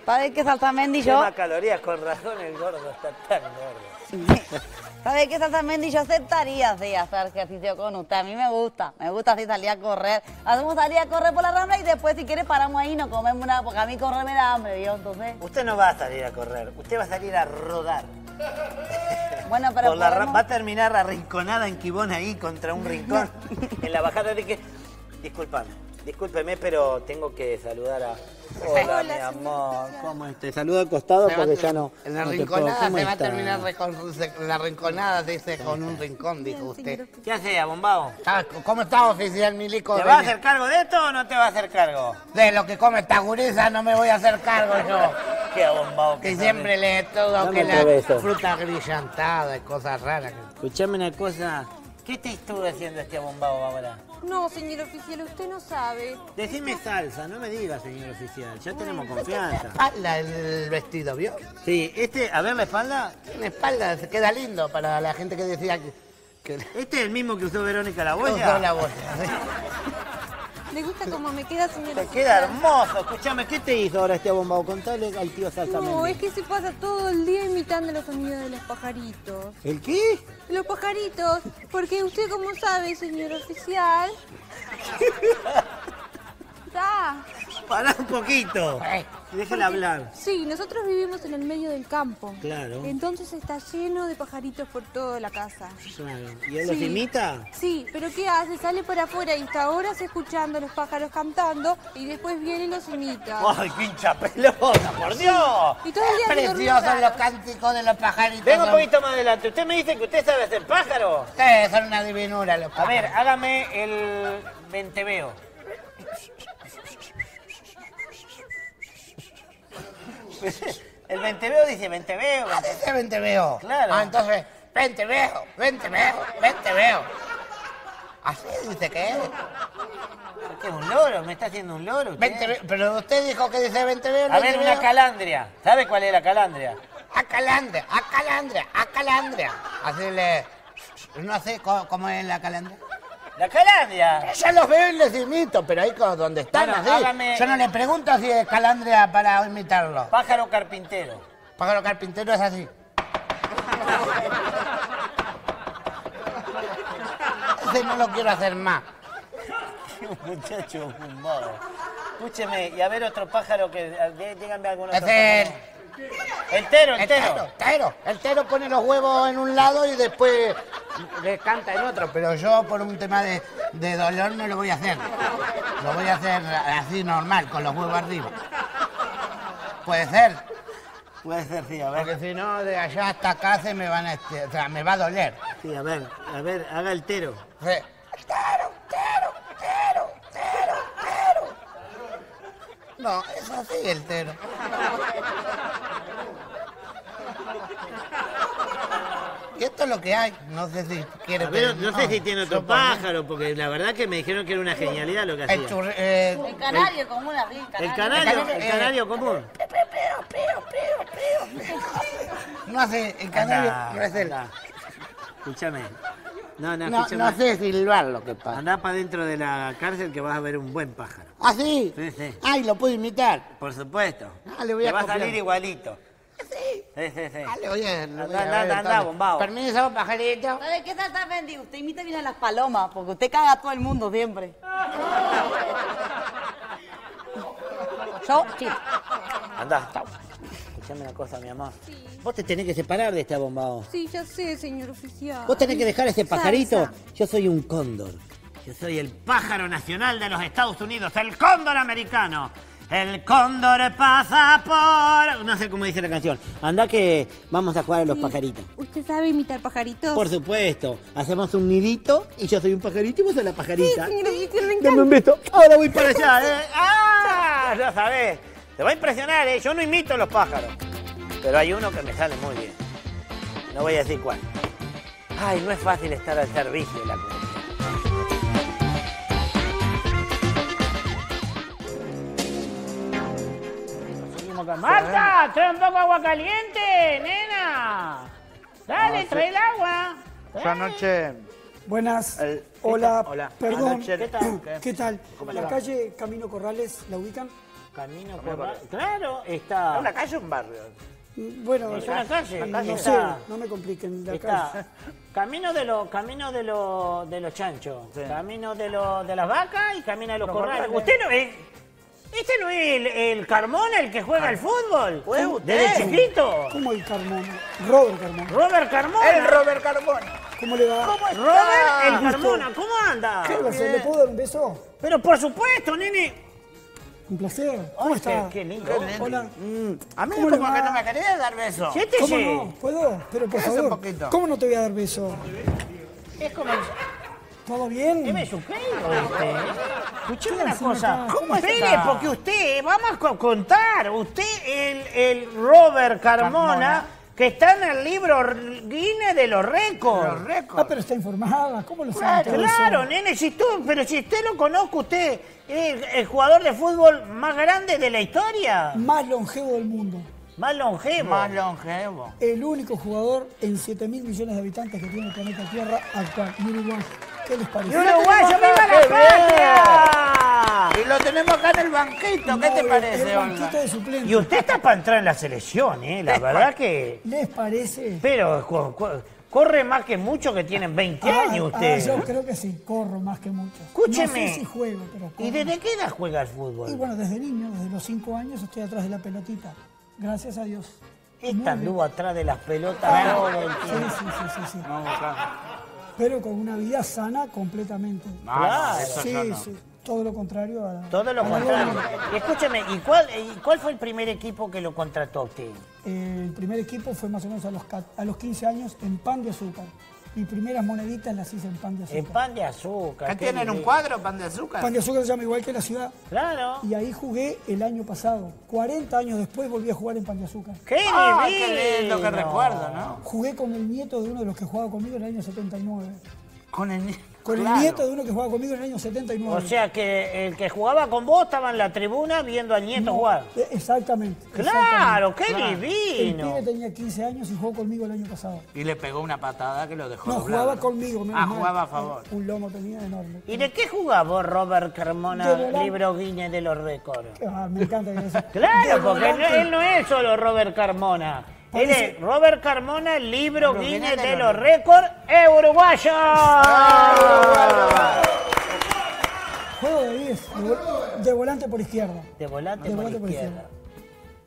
¿Sabe qué, Salsamendi? Yo... Quema calorías, con razón el gordo está tan gordo. ¿Sabes qué, Salsamendi? Yo aceptaría sí, hacer ejercicio con usted. A mí me gusta, me gusta así salir a correr. Hacemos salir a correr por la Rambla y después, si quiere, paramos ahí y nos comemos una... Porque a mí correr me da hambre, ¿vio? Entonces... Usted no va a salir a correr, usted va a salir a rodar. Bueno, pero... Por la podemos... Va a terminar arrinconada en Quibón ahí, contra un rincón, en la bajada de que... Disculpame. Discúlpeme, pero tengo que saludar a... Hola, mi amor. ¿Cómo estás? Te saludo al costado porque ya no... En la rinconada se va a terminar... La rinconada se dice con un rincón, dijo usted. ¿Qué hace, abombado? ¿Cómo estás, oficial milico? ¿Te vas a hacer cargo de esto o no te vas a hacer cargo? De lo que come esta gurisa no me voy a hacer cargo yo. Qué abombado. Que siempre le todo que la fruta grillantada y cosas raras. Escuchame una cosa. ¿Qué te estuvo haciendo este abombado ahora? No, señor oficial, usted no sabe. Decime salsa, no me diga, señor oficial. Ya tenemos confianza. Espalda el vestido, ¿vio? Sí, este, a ver la espalda. Tiene espalda, se queda lindo para la gente que decía que... que... Este es el mismo que usó Verónica la Boya. Usó la Boya, sí. ¿Le gusta cómo me queda, señor oficial? Te queda hermoso. Escuchame, ¿qué te hizo ahora este abombado? Contale al tío Salsamendi. No, es que se pasa todo el día imitando los sonidos de los pajaritos. ¿El qué? Los pajaritos, porque usted como sabe, señor oficial... Está. Pará un poquito. Déjala hablar. Sí, nosotros vivimos en el medio del campo. Claro. Entonces está lleno de pajaritos por toda la casa. Claro. ¿Y él sí. los imita? Sí, pero ¿qué hace? Sale para afuera y está horas escuchando a los pájaros cantando y después viene y los imita. ¡Ay, pincha pelota, por Dios! Sí. Y todo el día preciosos los cánticos de los pajaritos. Venga un poquito más adelante. ¿Usted me dice que usted sabe hacer pájaros? Sí, son una divinura los pájaros. A ver, hágame el venteveo. El venteveo dice venteveo. Ah, dice venteveo. Claro. Ah, entonces, venteveo, venteveo, venteveo. Así dice que es. ¿Qué es un loro? ¿Me está haciendo un loro usted? Venteveo. Pero usted dijo que dice venteveo. A ver, una calandria. ¿Sabe cuál es la calandria? A calandria, a calandria, a calandria. Así le... No sé cómo es la calandria. La calandria. Ya los veo y les imito, pero ahí donde están, bueno, así. Hágame... Yo no le pregunto si es calandria para imitarlo. Pájaro carpintero. Pájaro carpintero es así. Ese no lo quiero hacer más. Muchacho, un modo. Escúcheme, y a ver otro pájaro que... Díganme alguno otro. Entero, entero. Entero, entero pone los huevos en un lado y después le canta en otro, pero yo por un tema de, de dolor no lo voy a hacer. Lo voy a hacer así normal, con los huevos arriba. ¿Puede ser? Puede ser, sí, a ver. Porque si no, de allá hasta acá se me van a... O sea, me va a doler. Sí, a ver, a ver, haga el tero. Sí. Tero, tero, tero, tero, tero. No, es así el tero. Y esto es lo que hay, no sé si quiere... Ver, no, no sé si tiene otro pájaro, porque la verdad que me dijeron que era una genialidad lo que hacía. El, churre, eh, el canario el, común, el canario. El canario, el canario, el canario eh, común. Pío, pío, pío, pío, pío. No hace, el canario no es el... Escúchame, No, no, no, no sé silbar lo que pasa. Andá para dentro de la cárcel que vas a ver un buen pájaro. ¿Ah, sí? Sí, sí. Ay, ¿lo puedo imitar? Por supuesto. Ah, le voy a copiar. Te va a salir igualito. ¿Ah, sí? Sí, sí, sí. Ah, le voy a... Andá, andá, bombao. Permiso, pajarito. ¿Sabes qué está vendido? Usted imita bien a las palomas, porque usted caga a todo el mundo siempre. Yo, sí. Andá. Chau. Escuchame una cosa, mi amor. Sí. Vos te tenés que separar de este abombado. Sí, ya sé, señor oficial. Vos tenés que dejar ese pajarito. Salsa. Yo soy un cóndor. Yo soy el pájaro nacional de los Estados Unidos, el cóndor americano. El cóndor pasa por... No sé cómo dice la canción. Andá que vamos a jugar a los sí. pajaritos. ¿Usted sabe imitar pajaritos? Por supuesto. Hacemos un nidito y yo soy un pajarito y vos sos la pajarita. Sí, señor oficial, me encanta. Dame un beso. Ahora voy para allá, ¿eh? ¡Ah! Ya sabés. Te va a impresionar, ¿eh? Yo no imito a los pájaros. Pero hay uno que me sale muy bien. No voy a decir cuál. Ay, no es fácil estar al servicio de la comunidad. ¡Marta! ¡Estoy un poco agua caliente, nena! ¡Dale, trae el agua! Yo anoche... Buenas. El... Hola. Hola. Perdón. ¿Qué tal? ¿Qué, ¿Qué tal? La calle Camino Corrales, ¿la ubican? Camino Corrales. Claro, está... ¿Es una calle o un barrio? Bueno, es una calle. Una calle no está... sé, no me compliquen. La está... calle. Camino de los camino de lo, de los chanchos, sí. Camino de, lo, de las vacas y camino de los, los corrales. corrales. ¿Usted no es? ¿Este no es el, el Carmona, el que juega al ah. fútbol? ¿Fue usted? ¿Desde chiquito? ¿Cómo el Carmona? Robert Carmona. Robert Carmona. El Robert Carmona. ¿Cómo le va? ¿Cómo está? Robert el Carmona, ¿cómo anda? ¿Qué pasa? ¿Le puedo dar un beso? Pero por supuesto, nene. Un placer. ¿Cómo está? Qué, qué lindo. Hola. Mm. A mí como que no me quería dar besos. ¿Sí? ¿Cómo no? ¿Puedo? Pero por favor. Un poquito. ¿Cómo no te voy a dar besos? Es como... ¿Todo bien? ¿Qué me sucede? Escuchame una cosa. ¿Cómo está? Porque usted, vamos a contar, usted, el, el Robert Carmona... que está en el libro Guinness de los récords. Ah, pero está informada. ¿Cómo lo sabe? Claro, claro, nene, si tú, pero si usted lo conozco, usted es el jugador de fútbol más grande de la historia. Más longevo del mundo. Más longevo. Más longevo. El único jugador en siete mil millones de habitantes que tiene el planeta Tierra actual. Uruguay. ¿Qué les parece? ¡Uruguay, yo viva la patria! Y lo tenemos acá en el banquito, no, ¿qué te parece? El banquito de suplentes. Y usted está para entrar en la selección, ¿eh? La verdad que... ¿Les parece? Pero co co corre más que muchos que tienen veinte años usted. Ah, yo creo que sí, corro más que muchos. Escúcheme. No sé si juego, pero corro. ¿Y desde qué edad juega al fútbol? Y bueno, desde niño, desde los cinco años estoy atrás de la pelotita. Gracias a Dios. Esta anduvo atrás de las pelotas. Ah, todo el tiempo. Sí, sí, sí, sí. sí. No, claro. Pero con una vida sana completamente. Ah, eso sí, no. sí. Todo lo contrario a... Todo lo a contrario. La... Escúchame, ¿y cuál, ¿y cuál fue el primer equipo que lo contrató a usted? El primer equipo fue más o menos a los, a los quince años en pan de azúcar. Mis primeras moneditas las hice en pan de azúcar. En pan de azúcar. ¿Qué tienen? ¿Un cuadro? ¿Pan de azúcar? Pan de azúcar se llama igual que la ciudad. Claro. Y ahí jugué el año pasado. cuarenta años después volví a jugar en pan de azúcar. ¡Qué oh, qué lindo que recuerdo, ¿no? Jugué con el nieto de uno de los que jugaba conmigo en el año setenta y nueve. Con el nieto. Con claro. el nieto de uno que jugaba conmigo en el año setenta y nueve. O sea que el que jugaba con vos estaba en la tribuna viendo al nieto no, jugar. Exactamente. Claro, exactamente. Qué claro. divino. El pibe tenía quince años y jugó conmigo el año pasado. Y le pegó una patada que lo dejó. No, jugaba lado. conmigo. Ah, mal. jugaba a favor. Un lomo tenía enorme. ¿Y de qué jugaba Robert Carmona, libro Guinness de los récords? Ah, me encanta que eso. Claro, porque él, él no es solo Robert Carmona. Él es Robert Carmona, el libro Guinness de los récords uruguayos. Juego de diez, de volante por izquierda. De volante por izquierda.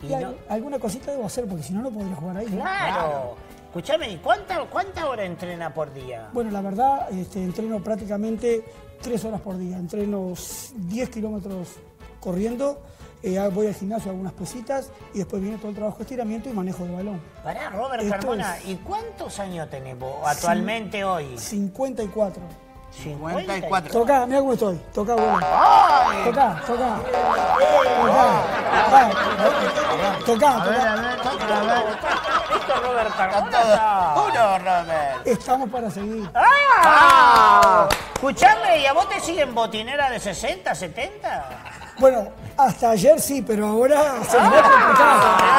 Y alguna cosita debo hacer, porque si no, no podría jugar ahí. Claro. Escuchame, ¿y cuánta hora entrena por día? Bueno, la verdad, entreno prácticamente tres horas por día. Entreno diez kilómetros corriendo. Eh, voy al gimnasio, hago unas pesitas y después viene todo el trabajo de estiramiento y manejo de balón. Pará, Robert Esto Carmona, es... ¿y cuántos años tenemos actualmente Cin... hoy? cincuenta y cuatro. cincuenta y cuatro. Tocá, mirá cómo estoy. Tocá, bueno. ¡Ay! Tocá, tocá. Tocá, tocá. Tocá, tocá. Esto es Robert Carmona. Uno, Robert. Estamos para seguir. ¡Ah! Escuchame, ¿y a vos te siguen botinera de sesenta, setenta? Bueno, hasta ayer sí, pero ahora se les va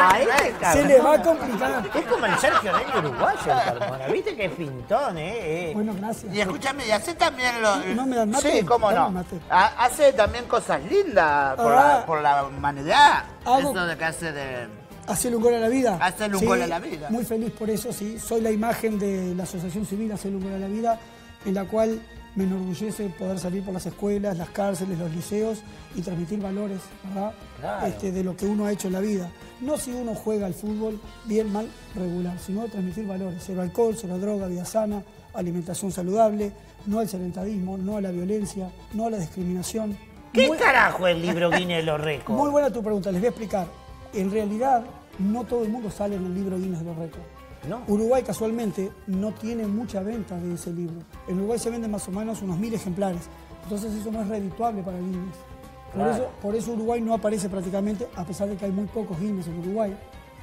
a complicar. Se les va a complicar. Es como el Sergio Negro uruguayo, el Carmona. Viste que pintón, ¿eh? Bueno, gracias. Y escúchame, y hace también los... No me dan mate. Sí, cómo no. Hace también cosas lindas por la, por la humanidad. Hago... Eso de que hace de... Hacerle un gol a la vida. Hacerle un sí, gol a la vida. Muy feliz por eso, sí. Soy la imagen de la Asociación Civil Hacerle un gol a la vida, en la cual me enorgullece poder salir por las escuelas, las cárceles, los liceos y transmitir valores, ¿verdad? Claro. Este, de lo que uno ha hecho en la vida. No si uno juega al fútbol bien, mal, regular, sino transmitir valores. Cero alcohol, cero droga, vida sana, alimentación saludable, no al sedentarismo, no a la violencia, no a la discriminación. ¿Qué muy... carajo el libro Guinness los récords? Muy buena tu pregunta, les voy a explicar. En realidad, no todo el mundo sale en el libro Guinness de los récords. No. Uruguay, casualmente, no tiene mucha venta de ese libro. En Uruguay se venden más o menos unos mil ejemplares. Entonces eso no es redituable para Guinness. Claro. Por eso, por eso Uruguay no aparece prácticamente, a pesar de que hay muy pocos Guinness en Uruguay.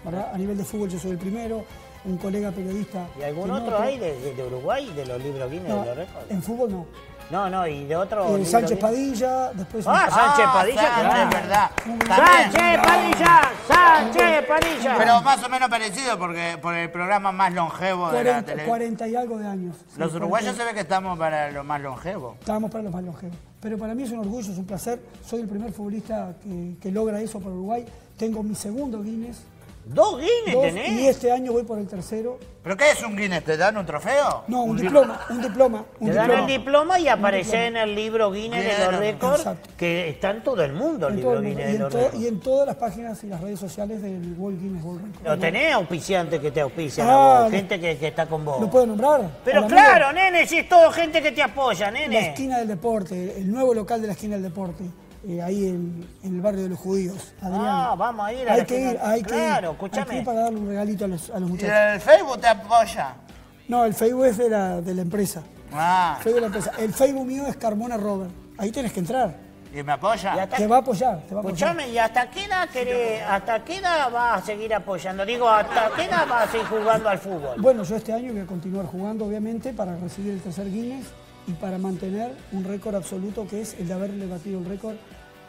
¿Verdad? A nivel de fútbol yo soy el primero, un colega periodista... ¿Y algún otro hay de, de Uruguay, de los libros Guinness no, de los récords? En fútbol no. No, no, y de otro... El Sánchez Padilla, después... ¡Ah, Sánchez Padilla! Ah, es verdad. ¡Sánchez Padilla! ¡Sánchez Padilla! Pero más o menos parecido, porque por el programa más longevo de la televisión. cuarenta y algo de años. Los uruguayos se ve que estamos para lo más longevo. Estamos para lo más longevo. Pero para mí es un orgullo, es un placer. Soy el primer futbolista que, que logra eso por Uruguay. Tengo mi segundo Guinness. ¿Dos Guinness Dos, tenés? Y este año voy por el tercero. ¿Pero qué es un Guinness? ¿Te dan un trofeo? No, un, un diploma, diploma, un diploma. Un Te diploma. dan el diploma y aparece en el libro Guinness de los récords, que está en todo el mundo el en libro Guinness de los récords. Y en todas las páginas y las redes sociales del World Guinness World Record. ¿No tenés auspiciantes que te auspician ah, a vos? Gente que, que está con vos. ¿Lo puedo nombrar? Pero claro, amiga. nene, si es todo gente que te apoya, nene. La esquina del deporte, el nuevo local de la esquina del deporte. Eh, ahí en, en el barrio de los judíos. Adrián. Ah, vamos a ir. Hay a que final. ir, hay claro, que ir. Hay que ir para darle un regalito a los, a los muchachos. ¿Y el Facebook te apoya? No, el Facebook es de la, de la empresa. Ah. Soy de la empresa. El Facebook mío es Carmona Robert. Ahí tenés que entrar. ¿Y me apoya? Y hasta... Te va a apoyar, te va a apoyar. Escuchame, ¿y hasta qué edad querés, hasta qué edad vas a seguir apoyando? Digo, ¿hasta qué edad vas a seguir jugando al fútbol? Bueno, yo este año voy a continuar jugando, obviamente, para recibir el tercer Guinness. Y para mantener un récord absoluto que es el de haberle batido el récord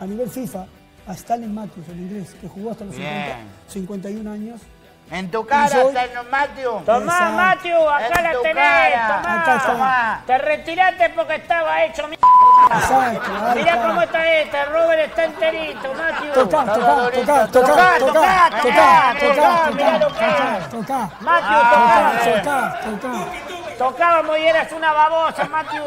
a nivel FIFA a Stanley Matthews, el inglés, que jugó hasta los cincuenta, cincuenta y uno años. En tu cara, Stanley Matthews. Tomá, Matthews, acá la tenés, tomá. Acá está. Te retiraste porque estaba hecho mierda. Exacto. Mirá cómo está este, Robert está enterito, Matthews. Tocá, tocá, tocá, tocá, tocá, tocá, tocá, mirá lo que es. Tocá, Matthews, tocá, tocá. Tocábamos y eras una babosa, Matthew.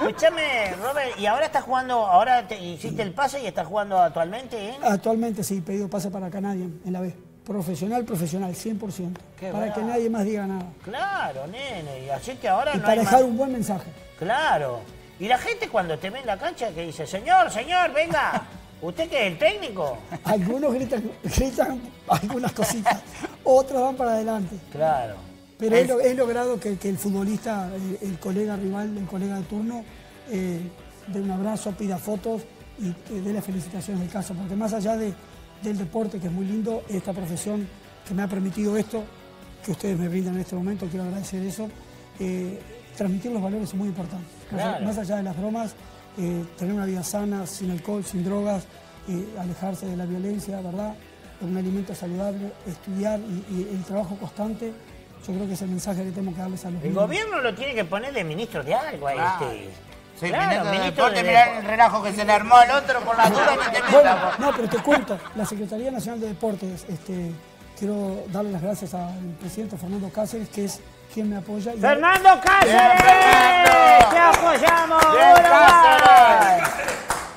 Escúchame, Robert, y ahora estás jugando, ahora te, hiciste el pase y estás jugando actualmente, ¿eh? Actualmente sí, pedido pase para Canadian, en la B. Profesional, profesional, cien por ciento. Qué para verdad. que nadie más diga nada. Claro, nene, y así que ahora y no para hay dejar más... un buen mensaje. Claro. Y la gente cuando te ve en la cancha que dice, señor, señor, venga. ¿Usted qué es el técnico? Algunos gritan, gritan algunas cositas, otros van para adelante. Claro. Pero es... he logrado que, que el futbolista, el, el colega rival, el colega de turno, eh, dé un abrazo, pida fotos y eh, dé las felicitaciones del caso. Porque más allá de, del deporte, que es muy lindo, esta profesión que me ha permitido esto, que ustedes me brindan en este momento, quiero agradecer eso, eh, transmitir los valores es muy importante. Claro. Más, más allá de las bromas, eh, tener una vida sana, sin alcohol, sin drogas, eh, alejarse de la violencia, ¿verdad? Un alimento saludable, estudiar y, y el trabajo constante. Yo creo que es el mensaje que tenemos que darles a los El niños. gobierno lo tiene que poner de ministro de algo a ah, este. Sí, claro, ministro, ministro de, de... Mirá el relajo que se le armó al otro por la duda que te bueno, No, pero te cuento, la Secretaría Nacional de Deportes, este, quiero darle las gracias al presidente Fernando Cáceres, que es quien me apoya. Y... ¡Fernando Cáceres! Bien, Fernando. ¡Te apoyamos! Bien, Cáceres.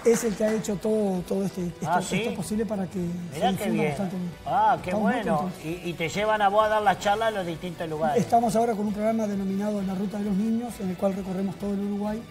Es el que ha hecho todo, todo este, esto, ah, ¿sí? esto posible para que Mirá se difunda bien. bastante bien. Ah, qué Estamos bueno. Y, y te llevan a vos a dar las charlas en los distintos lugares. Estamos ahora con un programa denominado La Ruta de los Niños, en el cual recorremos todo el Uruguay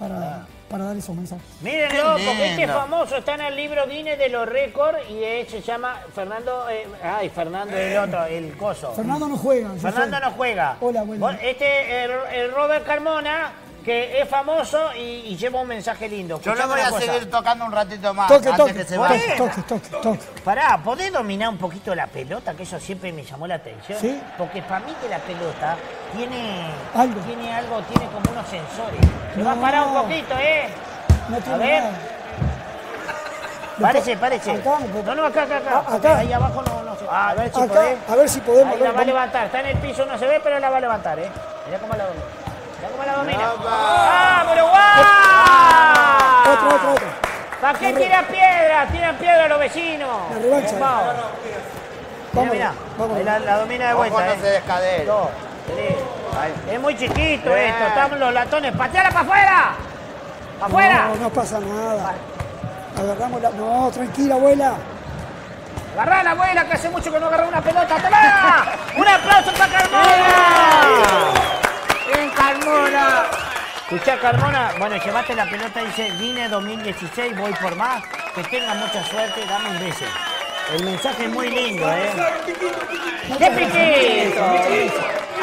para, ah. para dar esos mensajes. Mírenlo, porque este famoso está en el libro Guinness de los récords y él se llama Fernando... Eh, ay, Fernando eh. el otro, el coso. Fernando no juega. Fernando no juega. Hola, bueno. Este, el, el Robert Carmona... que es famoso y, y lleva un mensaje lindo. Yo lo voy a seguir tocando un ratito más. Toque, antes toque, que se toque, toque, toque, toque. Pará, ¿podés dominar un poquito la pelota? Que eso siempre me llamó la atención. ¿Sí? Porque para mí que la pelota tiene algo, tiene, algo, tiene como unos sensores. Se no. va a parar un poquito, ¿eh? No tiene a ver. Nada. Párese, párese. Acá, no, no, acá, acá, acá. acá. Ahí abajo no, no se ve. Ah, a ver si acá, podés. A ver si podemos. Ahí la va a levantar. Está en el piso, no se ve, pero la va a levantar, ¿eh? Mirá cómo la domina. Mirá cómo la domina. ¡Ah, pero guau! Otro, otro, otro. ¿Para qué tiran piedra? Tiran piedra a los vecinos. La revancha. Vamos, mirá, mirá. La, la domina de vuelta. Ojo, no se descadere. Dos, tres. Es muy chiquito bien. Esto. Estamos los latones. ¡Pateala para afuera! ¡Para afuera! No, no pasa nada. Agarramos la... No, tranquila, abuela. Agarrá la abuela, que hace mucho que no agarra una pelota. ¡Tomá! ¡Un aplauso para Carmona! ¡Bien, Carmona! Escuchá, Carmona. Bueno, llevaste la pelota y dice, vine dos mil dieciséis, voy por más. Que tengas mucha suerte, dame un beso. El mensaje es muy lindo, ¿eh? ¡Qué piquito!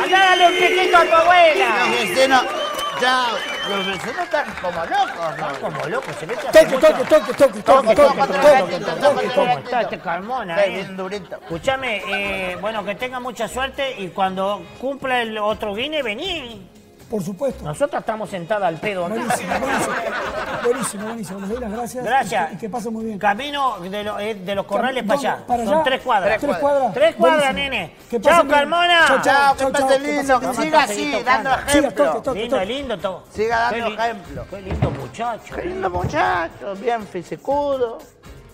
¡Andá dale un piquito a tu abuela! Ya, los vecinos están como locos, ¿no? Están como locos, se ve que hace mucho... Toque, toque, toque, toque, toque, toque, toque, toque, está este Carmona, eh. Escuchame, eh, bueno, que tenga mucha suerte y cuando cumpla el otro guine, vení. Por supuesto. Nosotros estamos sentados al pedo. Buenísimo, buenísimo, buenísimo, buenísimo. Les doy las gracias. Gracias. Y que, que paso muy bien. Camino de, lo, de los corrales para allá. Para Son allá. tres cuadras. Tres cuadras. Tres cuadras, nene. Chao, Carmona. Chao, que pase lindo. Que siga así, dando ejemplo. Lindo, lindo todo. Siga dando ejemplo. Qué lindo muchacho. Qué lindo muchacho. Bien fisicudo.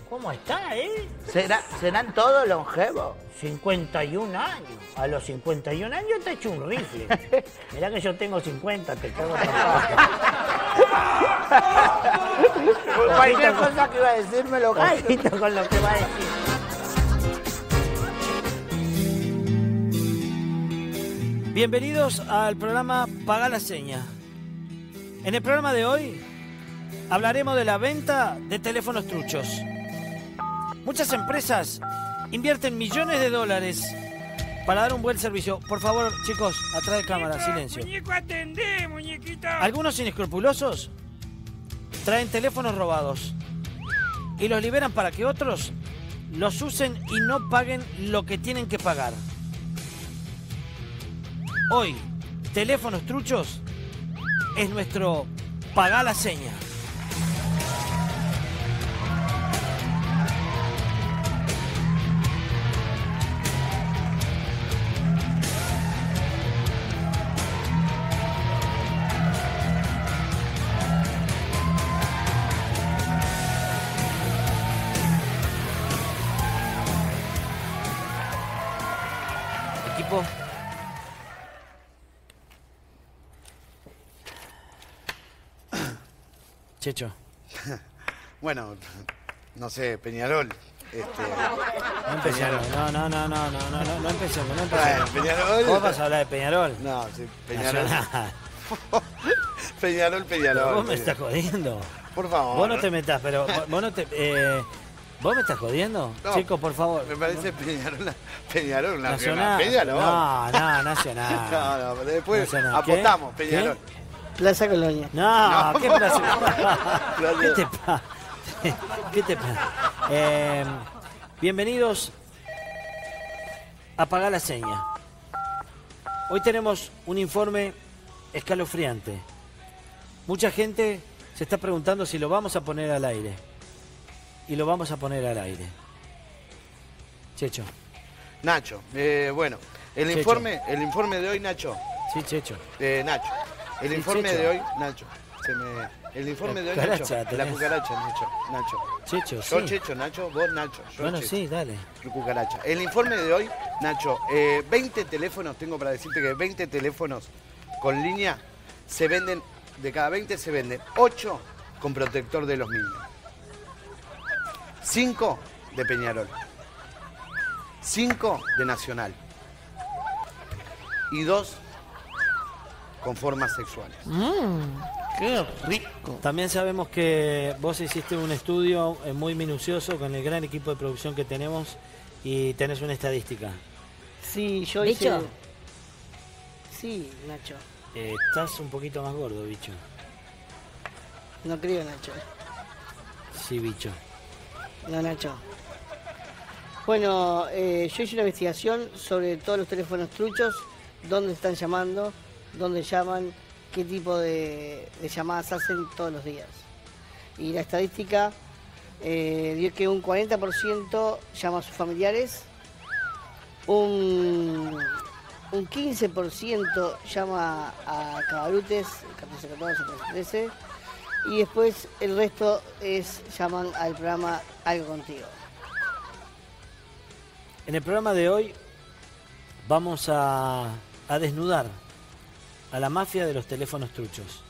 ¿Cómo está, eh? ¿Será, ¿Serán todos longevos? cincuenta y un años. A los cincuenta y un años te echo un rifle. Mirá que yo tengo cincuenta, te cago en la boca. Cualquier cosa que iba a decir me lo callito con lo que va a decir. Bienvenidos al programa Pagá la Seña. En el programa de hoy hablaremos de la venta de teléfonos truchos. Muchas empresas invierten millones de dólares para dar un buen servicio. Por favor, chicos, atrás de cámara, silencio. Muñeco, atendé, muñequito. Algunos inescrupulosos traen teléfonos robados y los liberan para que otros los usen y no paguen lo que tienen que pagar. Hoy, teléfonos truchos es nuestro Pagá la Seña. Checho. Bueno, no sé, Peñarol. Este... No empecemos, no, no, no, no, no, no, no, no empecemos, no empecemos. Peñarol. ¿Vos vas a hablar de Peñarol? No, sí, Peñarol. Peñarol, Peñarol. Pero vos me estás jodiendo. Por favor. Vos no te metás, pero vos no te... Eh... ¿Vos me estás jodiendo? No, chicos, por favor. Me parece Peñarol, Peñarol Nacional. Peñarol. No, no, Nacional. No, no, pero después Nacional. Apostamos, ¿qué? Peñarol. Plaza Colonia. No, no. ¿Qué Plaza Colonia? ¿Qué te pasa? ¿Qué te pasa? Eh, bienvenidos a Pagá la Seña. Hoy tenemos un informe escalofriante. Mucha gente se está preguntando si lo vamos a poner al aire. Y lo vamos a poner al aire. Checho. Nacho, eh, bueno, el Checho. informe el informe de hoy, Nacho. Sí, Checho. Eh, Nacho, el sí, informe Checho. de hoy, Nacho. Se me... El informe la de hoy, Nacho. Tenés. La cucaracha, Nacho. Nacho. Checho, yo, sí. Checho, Nacho, vos, Nacho. Yo, bueno, Checho. Sí, dale. La cucaracha. El informe de hoy, Nacho, eh, veinte teléfonos, tengo para decirte que veinte teléfonos con línea se venden, de cada veinte se venden ocho con protector de los niños. cinco de Peñarol, cinco de Nacional y dos con formas sexuales. Mm, ¡Qué rico! También sabemos que vos hiciste un estudio muy minucioso con el gran equipo de producción que tenemos y tenés una estadística. Sí, yo hice... ¿Bicho? Sí, Nacho. Eh, estás un poquito más gordo, bicho. No creo, Nacho. Sí, bicho. No, Nacho. Bueno, eh, yo hice una investigación sobre todos los teléfonos truchos, dónde están llamando, dónde llaman, qué tipo de, de llamadas hacen todos los días. Y la estadística Eh, dio que un cuarenta por ciento llama a sus familiares, un, un quince por ciento llama a cabalutes, catorce, catorce, trece, y después el resto es llaman al programa Algo Contigo. En el programa de hoy vamos a, a desnudar a la mafia de los teléfonos truchos.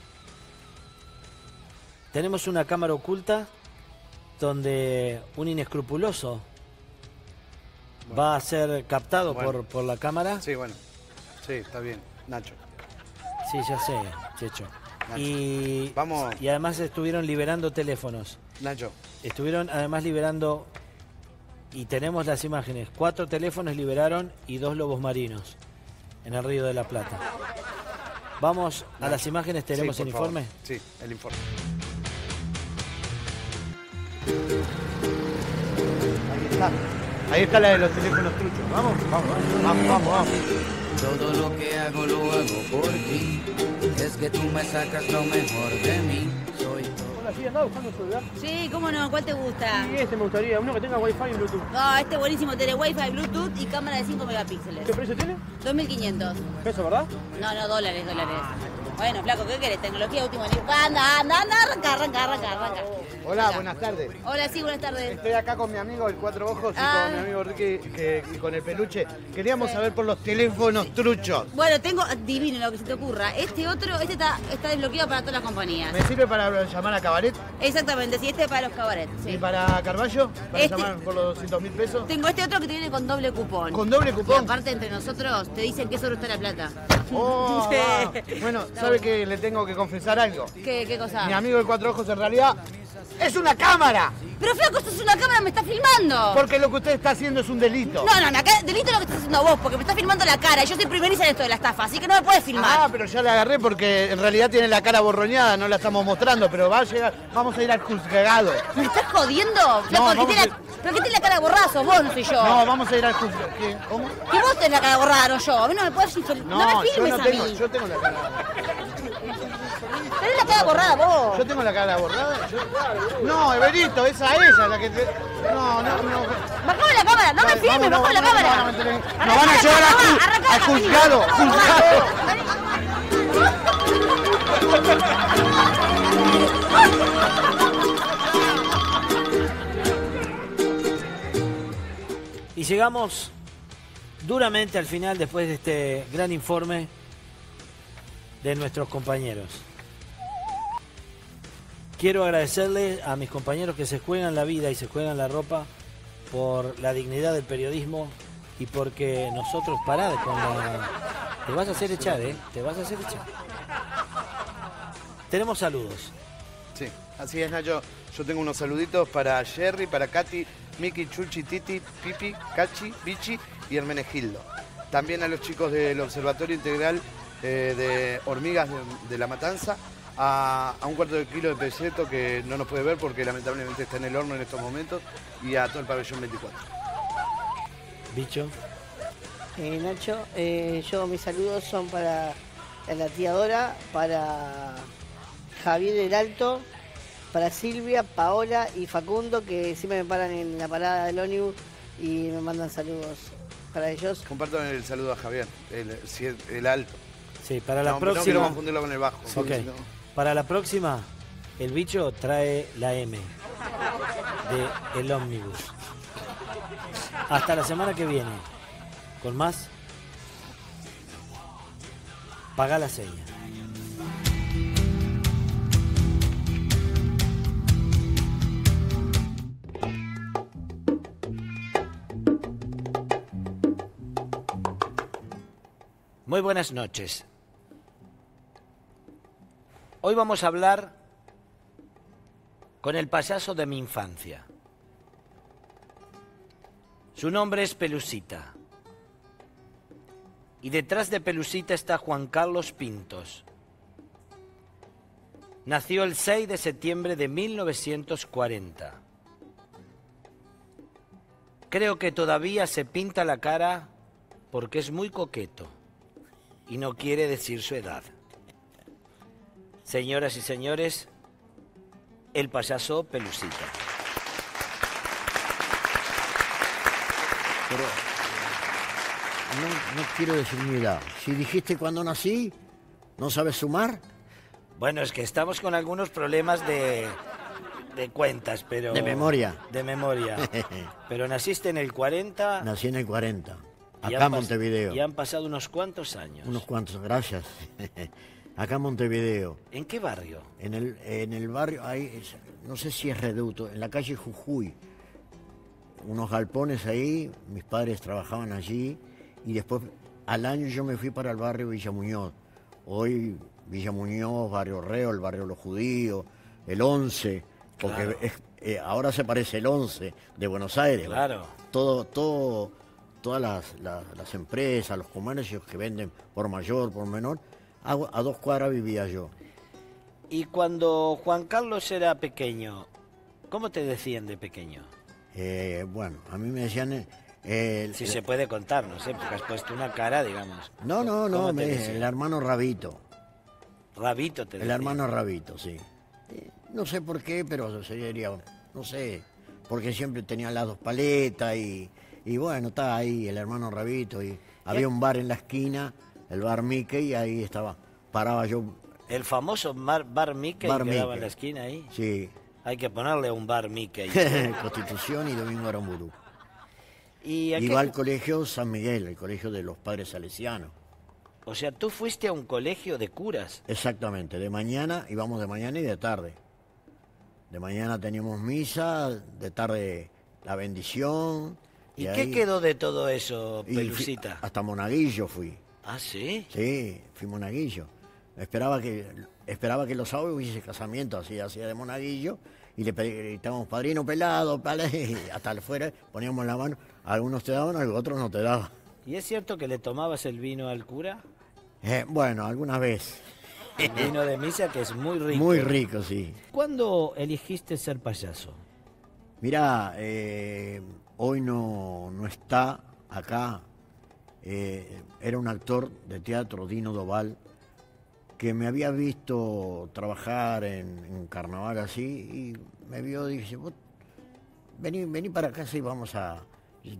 Tenemos una cámara oculta donde un inescrupuloso bueno. va a ser captado bueno. por, por la cámara. Sí, bueno. Sí, está bien. Nacho. Sí, ya sé, Checho. Nacho. Y, Vamos. y además estuvieron liberando teléfonos. Nacho. Estuvieron además liberando, y tenemos las imágenes, cuatro teléfonos liberaron y dos lobos marinos en el Río de la Plata. Vamos Nacho. a las imágenes, tenemos sí, el favor. informe. Sí, el informe. Ahí está, ahí está la de los teléfonos truchos. Vamos, vamos, vamos, vamos, vamos. Todo lo que hago lo hago por ti. Es que tú me sacas lo mejor de mí. Soy todo. Hola, ¿sí andaba buscando su lugar? Sí, cómo no, ¿cuál te gusta? Sí, este me gustaría, uno que tenga wifi y bluetooth. Ah, oh, este buenísimo, tiene wifi, bluetooth y cámara de cinco megapíxeles. ¿Qué precio tiene? dos mil quinientos. ¿Peso, verdad? No, no, dólares, dólares. Bueno, flaco, ¿qué querés? Tecnología última. Anda, anda, anda, arranca, arranca, arranca, arranca. Hola, acá. Buenas tardes. Hola, sí, buenas tardes. Estoy acá con mi amigo, el Cuatro Ojos, ah. y con mi amigo Ricky, que, que, con el peluche. Queríamos sí. saber por los teléfonos sí. truchos. Bueno, tengo, divino lo que se te ocurra. Este otro, este está, está desbloqueado para todas las compañías. ¿Me sirve para llamar a Cabaret? Exactamente, sí, este es para los Cabaret. Sí. ¿Y para Carballo? ¿Para este... llamar por los doscientos mil pesos? Tengo este otro que te viene con doble cupón. ¿Con doble cupón? Y aparte, entre nosotros, te dicen que solo está la plata. Oh, sí. Bueno, ¿sabe que le tengo que confesar algo? ¿Qué, qué cosa? Mi amigo el Cuatro Ojos en realidad es una cámara. Pero flaco, esto es una cámara, me está filmando. Porque lo que usted está haciendo es un delito. No, no, no, delito es lo que estás haciendo vos, porque me está filmando la cara. Yo soy primeriza en esto de la estafa, así que no me puedes filmar. Ah, pero ya la agarré porque en realidad tiene la cara borroñada, no la estamos mostrando, pero va a llegar, vamos a ir al juzgado. ¿Me estás jodiendo? Flaco, no, que tiene la... a... pero que tiene la cara borrada, sos vos, no soy yo. No, vamos a ir al juzgado. ¿Cómo? Que vos tenés la cara borrada, no yo. A mí no me puedes infel... no, no me filmes yo no tengo, a mí. Yo tengo la cara Tenés la cara borrada vos. Yo tengo la cara borrada. Yo... No, Everito, esa es ella la que te... No, no, no. Bajame la cámara, no me filmes, bajame la cámara. Nos van a llevar al juzgado, juzgado. Y llegamos duramente al final después de este gran informe de nuestros compañeros. Quiero agradecerles a mis compañeros que se juegan la vida y se juegan la ropa por la dignidad del periodismo y porque nosotros pará con la... Te vas a hacer echar, ¿eh? Te vas a hacer echar. Tenemos saludos. Sí, así es, Nacho. Yo tengo unos saluditos para Jerry, para Katy, Miki, Chuchi, Titi, Pipi, Cachi, Bichi y Hermenegildo. También a los chicos del Observatorio Integral eh, de Hormigas de, de La Matanza. A, a un cuarto de kilo de peseto que no nos puede ver porque lamentablemente está en el horno en estos momentos, y a todo el pabellón veinticuatro. Bicho. Eh, Nacho, eh, yo mis saludos son para la tía Dora, para Javier el Alto, para Silvia, Paola y Facundo, que siempre me paran en la parada del ónibus y me mandan saludos para ellos. Comparto el saludo a Javier, el, el Alto. Sí, para la no, próxima... No quiero confundirlo con el bajo. Sí, okay. No. Para la próxima, el bicho trae la M de el ómnibus. Hasta la semana que viene. Con más, pagá la seña. Muy buenas noches. Hoy vamos a hablar con el payaso de mi infancia. Su nombre es Pelusita. Y detrás de Pelusita está Juan Carlos Pintos. Nació el seis de septiembre de mil novecientos cuarenta. Creo que todavía se pinta la cara porque es muy coqueto y no quiere decir su edad. Señoras y señores, el payaso Pelusita. pero no, no quiero decir mi edad. Si dijiste cuando nací, ¿no sabes sumar? Bueno, es que estamos con algunos problemas de, de cuentas, pero... De memoria. De memoria. Pero naciste en el cuarenta... Nací en el cuarenta, acá en Montevideo. Y han pasado unos cuantos años. Unos cuantos, gracias. Acá en Montevideo. ¿En qué barrio? En el, en el barrio, ahí, no sé si es Reducto, en la calle Jujuy. Unos galpones ahí, mis padres trabajaban allí, y después al año yo me fui para el barrio Villa Muñoz. Hoy Villa Muñoz, Barrio Reo, el barrio Los Judíos, el once, porque claro. es, eh, ahora se parece el once de Buenos Aires. Claro. Todo, todo, todas las, las, las empresas, los comercios que venden por mayor, por menor, a, a dos cuadras vivía yo. Y cuando Juan Carlos era pequeño, ¿cómo te decían de pequeño? Eh, bueno, a mí me decían... Eh, si el, se puede contar, no sé, porque has puesto una cara, digamos. No, no, no, me, el hermano Rabito. Rabito te decía. El hermano Rabito, sí. Eh, no sé por qué, pero sería, no sé, porque siempre tenía las dos paletas y, y bueno, está ahí el hermano Rabito. Y había un bar en la esquina, el bar Mickey, y ahí estaba, paraba yo. El famoso bar, bar Mickey bar que Mickey. Daba en la esquina ahí. Sí. Hay que ponerle un bar Mickey. Constitución y Domingo Aramburú. ¿Y a qué... Iba al colegio San Miguel, el colegio de los padres salesianos. O sea, tú fuiste a un colegio de curas. Exactamente, de mañana, íbamos de mañana y de tarde. De mañana teníamos misa, de tarde la bendición. ¿Y, y qué ahí... quedó de todo eso, Pelusita? Fui, hasta Monaguillo fui. ¿Ah, sí? Sí, fui Monaguillo. Esperaba que, esperaba que los sábados hubiese casamiento, así hacía de Monaguillo. Y le gritábamos, padrino pelado, y hasta afuera poníamos la mano. Algunos te daban, otros no te daban. ¿Y es cierto que le tomabas el vino al cura? Eh, bueno, alguna vez. El vino de misa que es muy rico. Muy rico, sí. ¿Cuándo elegiste ser payaso? Mirá, eh, hoy no, no está acá. Eh, era un actor de teatro, Tino Doval, que me había visto trabajar en, en carnaval así, y me vio y dice, vos vení, vení para acá, sí, vamos a...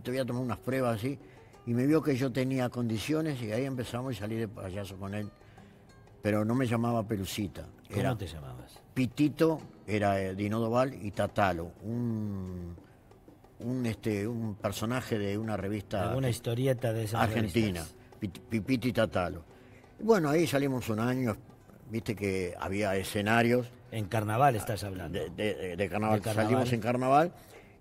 te voy a tomar unas pruebas así, y me vio que yo tenía condiciones, y ahí empezamos y salí de payaso con él, pero no me llamaba Pelusita. ¿Cómo era, te llamabas? Pitito, era eh, Dino Doval, y Tatalo, un, un, este, un personaje de una revista... Una historieta de esas argentina, revistas. Pipito y Tatalo. Bueno, ahí salimos un año, viste que había escenarios. En carnaval estás hablando. De, de, de, carnaval. de carnaval, salimos en carnaval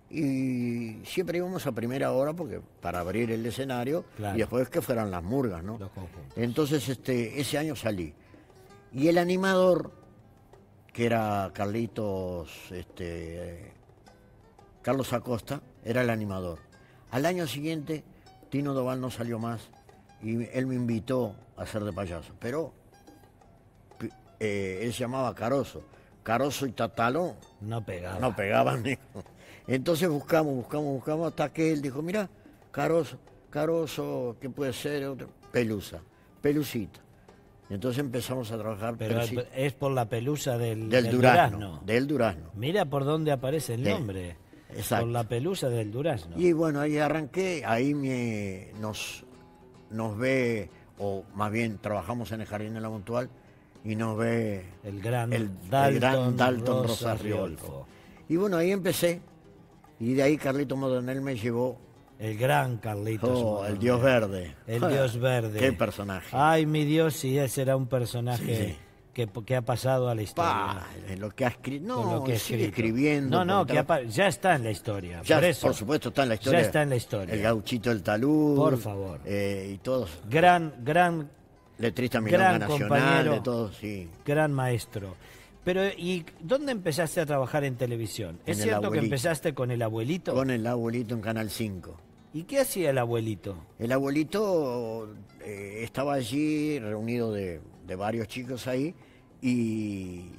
y siempre íbamos a primera hora porque para abrir el escenario, claro. Y después que fueran las murgas, ¿no? Los conjuntos. Entonces este, ese año salí. Y el animador, que era Carlitos, este, Carlos Acosta, era el animador. Al año siguiente, Tino Doval no salió más y él me invitó a ser de payaso, pero eh, él se llamaba Caroso. Caroso y Tatalo no pegaban. No pegaban. Entonces buscamos, buscamos, buscamos, hasta que él dijo, mirá, Caroso, Caroso, ¿qué puede ser? Otro. Pelusa, Pelusita. Entonces empezamos a trabajar. Pero Pelusita. Es por la pelusa del, del, del durazno, durazno. Del durazno. Mira por dónde aparece el nombre. Sí. Exacto. Por la pelusa del durazno. Y bueno, ahí arranqué, ahí me, nos... nos ve, o más bien trabajamos en el Jardín de la Mutual, y nos ve el gran el, Dalton, el gran Dalton Rosa Riolfo. Y bueno, ahí empecé, y de ahí Carlitos Modonel me llevó. El gran Carlitos oh, Modonel. El Dios Verde. El ah, Dios Verde. Qué personaje. Ay, mi Dios, si ese era un personaje... Sí, sí. Que, que ha pasado a la historia. Pa, lo que ha escrito. No, lo que sigue escribiendo. No, no, que ha, ya está en la historia. Ya, por, eso, por supuesto, está en la historia. Ya está en la historia. El Gauchito del Talud. Por favor. Eh, y todos. Gran, gran. Letrista Milonga Nacional, de todos, sí. Gran maestro. Pero, ¿y dónde empezaste a trabajar en televisión? ¿Es cierto que empezaste con el abuelito? Con el abuelito en Canal cinco. ¿Y qué hacía el abuelito? El abuelito eh, estaba allí reunido de, de varios chicos ahí y,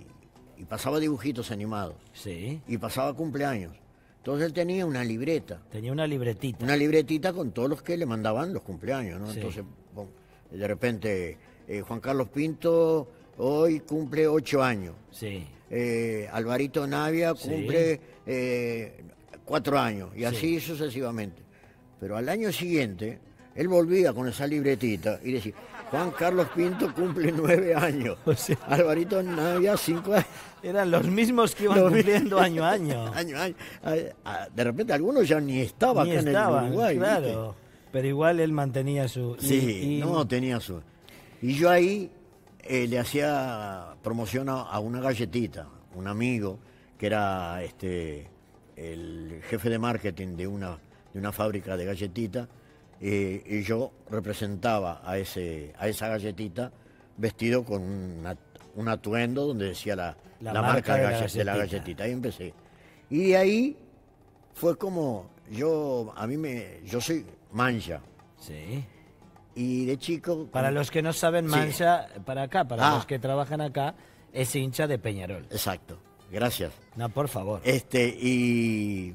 y pasaba dibujitos animados. Sí. Y pasaba cumpleaños. Entonces él tenía una libreta. Tenía una libretita. Una libretita con todos los que le mandaban los cumpleaños, ¿no? Sí. Entonces, bueno, de repente, eh, Juan Carlos Pintos hoy cumple ocho años. Sí. Eh, Álvaro Navia cumple sí. eh, cuatro años y así sí. sucesivamente. Pero al año siguiente, él volvía con esa libretita y decía, Juan Carlos Pintos cumple nueve años, o sea, Alvarito Navia cinco años. Eran los mismos que iban cumpliendo año a año. año, año. De repente algunos ya ni estaban acá estaban, en el Uruguay. Claro, ¿viste? Pero igual él mantenía su... Sí, y, y... no, tenía su... Y yo ahí eh, le hacía promoción a, a una galletita, un amigo, que era este el jefe de marketing de una, de una fábrica de galletitas, eh, y yo representaba a, ese, a esa galletita vestido con una, un atuendo donde decía la, la, la marca, marca de, gallet, de la galletita. Ahí empecé. Y de ahí fue como... Yo, a mí me... Yo soy mancha. Sí. Y de chico... Para los que no saben, mancha, sí. para acá, para ah. los que trabajan acá, es hincha de Peñarol. Exacto. Gracias. No, por favor. Este, y...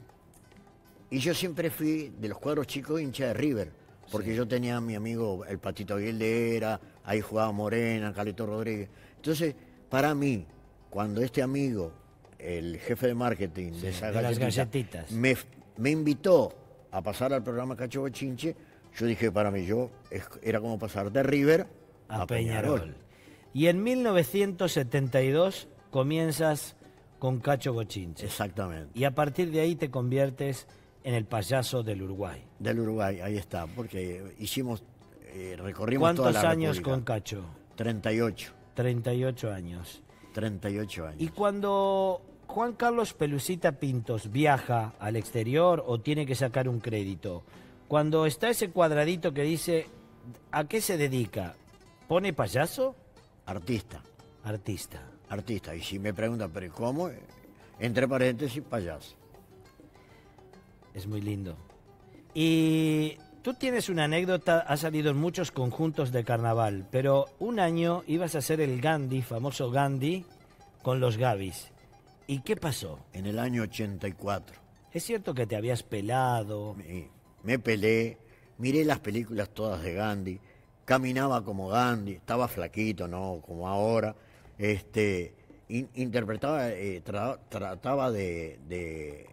Y yo siempre fui, de los cuadros chicos, hincha de River. Porque sí. yo tenía a mi amigo, el Patito Aguilera, ahí jugaba Morena, Carlito Rodríguez. Entonces, para mí, cuando este amigo, el jefe de marketing sí, de esas de galletitas, las galletitas. Me, me invitó a pasar al programa Cacho Bochinche, yo dije, para mí, yo era como pasar de River a, a Peñarol. Peñarol. Y en mil novecientos setenta y dos comienzas con Cacho Bochinche. Exactamente. Y a partir de ahí te conviertes en el payaso del Uruguay. Del Uruguay, ahí está, porque hicimos, eh, recorrimos toda la República. ¿Cuántos años con Cacho? treinta y ocho. treinta y ocho años. treinta y ocho años. Y cuando... Juan Carlos Pelusita Pintos viaja al exterior o tiene que sacar un crédito. Cuando está ese cuadradito que dice ¿a qué se dedica? ¿Pone payaso? Artista. Artista. Artista. Y si me preguntan, ¿pero cómo? Entre paréntesis, payaso. Es muy lindo. Y tú tienes una anécdota, has salido en muchos conjuntos de carnaval, pero un año ibas a ser el Gandhi, famoso Gandhi, con los Gavis. ¿Y qué pasó? En el año ochenta y cuatro. ¿Es cierto que te habías pelado? Me, me pelé, miré las películas todas de Gandhi, caminaba como Gandhi, estaba flaquito, no como ahora. Este, in, interpretaba, eh, tra, trataba de, de,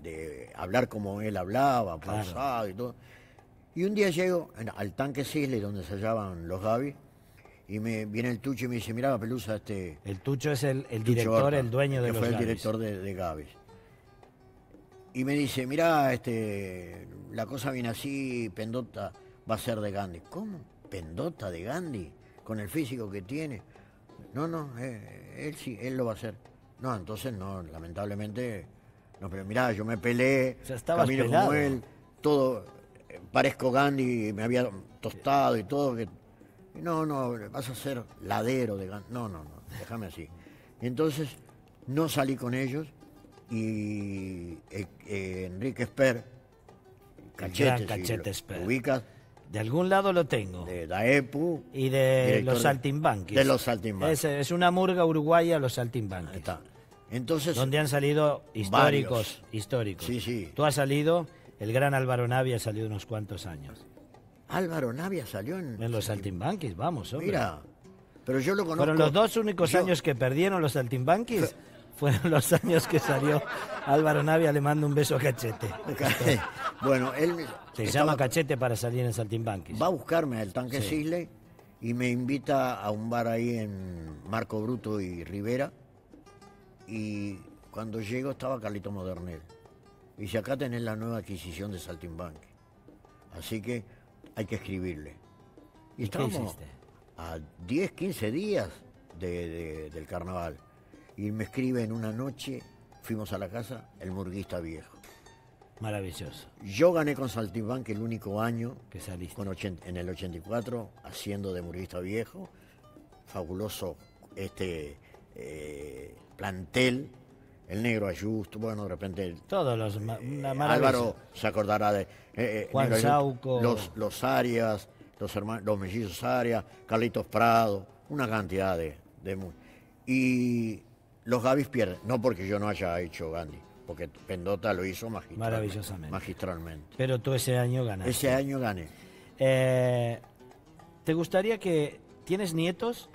de hablar como él hablaba, claro. pasado y todo. Y un día llego al tanque Cisle, donde se hallaban los Gavis. Y me viene el Tucho y me dice, mirá la pelusa, este... El Tucho es el, el director, Barta, el dueño de los Gavis. Que fue el director de, de Gavis. Y me dice, mirá, este, la cosa viene así, Pendota va a ser de Gandhi. ¿Cómo? ¿Pendota de Gandhi? Con el físico que tiene. No, no, eh, él sí, él lo va a hacer. No, entonces no, lamentablemente... No, pero mirá, yo me pelé, o sea, camino pelado. Como él, todo... Eh, parezco Gandhi, me había tostado y todo... Que, no, no, vas a ser ladero de... No, no, no, déjame así. Entonces, no salí con ellos y eh, eh, Enrique Esper, Cachete, Cachete si lo, ubicas. De algún lado lo tengo. De Daepu. Y de Los Saltimbanquis. De Los Saltimbanquis. Es, es una murga uruguaya, Los Saltimbanquis. Está. Entonces... Donde han salido históricos, varios. históricos. Sí, sí. Tú has salido, el gran Álvaro Navia ha salido unos cuantos años. Álvaro Navia salió en... En los Saltimbanquis, vamos, hombre. Mira, pero yo lo conozco... Fueron los dos únicos yo... años que perdieron los Saltimbanquis, F... fueron los años que salió Álvaro Navia, le mando un beso a Cachete. Okay. Bueno, él... Se estaba... llama Cachete para salir en Saltimbanquis. Va a buscarme al tanque sí. Sisley y me invita a un bar ahí en Marco Bruto y Rivera. Y cuando llego estaba Carlito Modernel. Y dice, acá tenés la nueva adquisición de Saltimbanquis. Así que... Hay que escribirle. Y estábamos a diez, quince días de, de, del carnaval. Y me escribe en una noche, fuimos a la casa, el murguista viejo. Maravilloso. Yo gané con Saltimbanqui el único año, que saliste. Con ochenta, en el ochenta y cuatro, haciendo de murguista viejo. Fabuloso este eh, plantel. El negro Ayusto, bueno, de repente... Todos los... Eh, Álvaro se acordará de... Eh, Juan Sauco. Los, los Arias, los, hermanos, los mellizos Arias, Carlitos Prado, una cantidad de... de y los Gavis pierden, no porque yo no haya hecho Gandhi, porque Pendota lo hizo magistralmente. Maravillosamente. Magistralmente. Pero tú ese año ganaste. Ese año gané. Eh, ¿Te gustaría que... ¿Tienes nietos?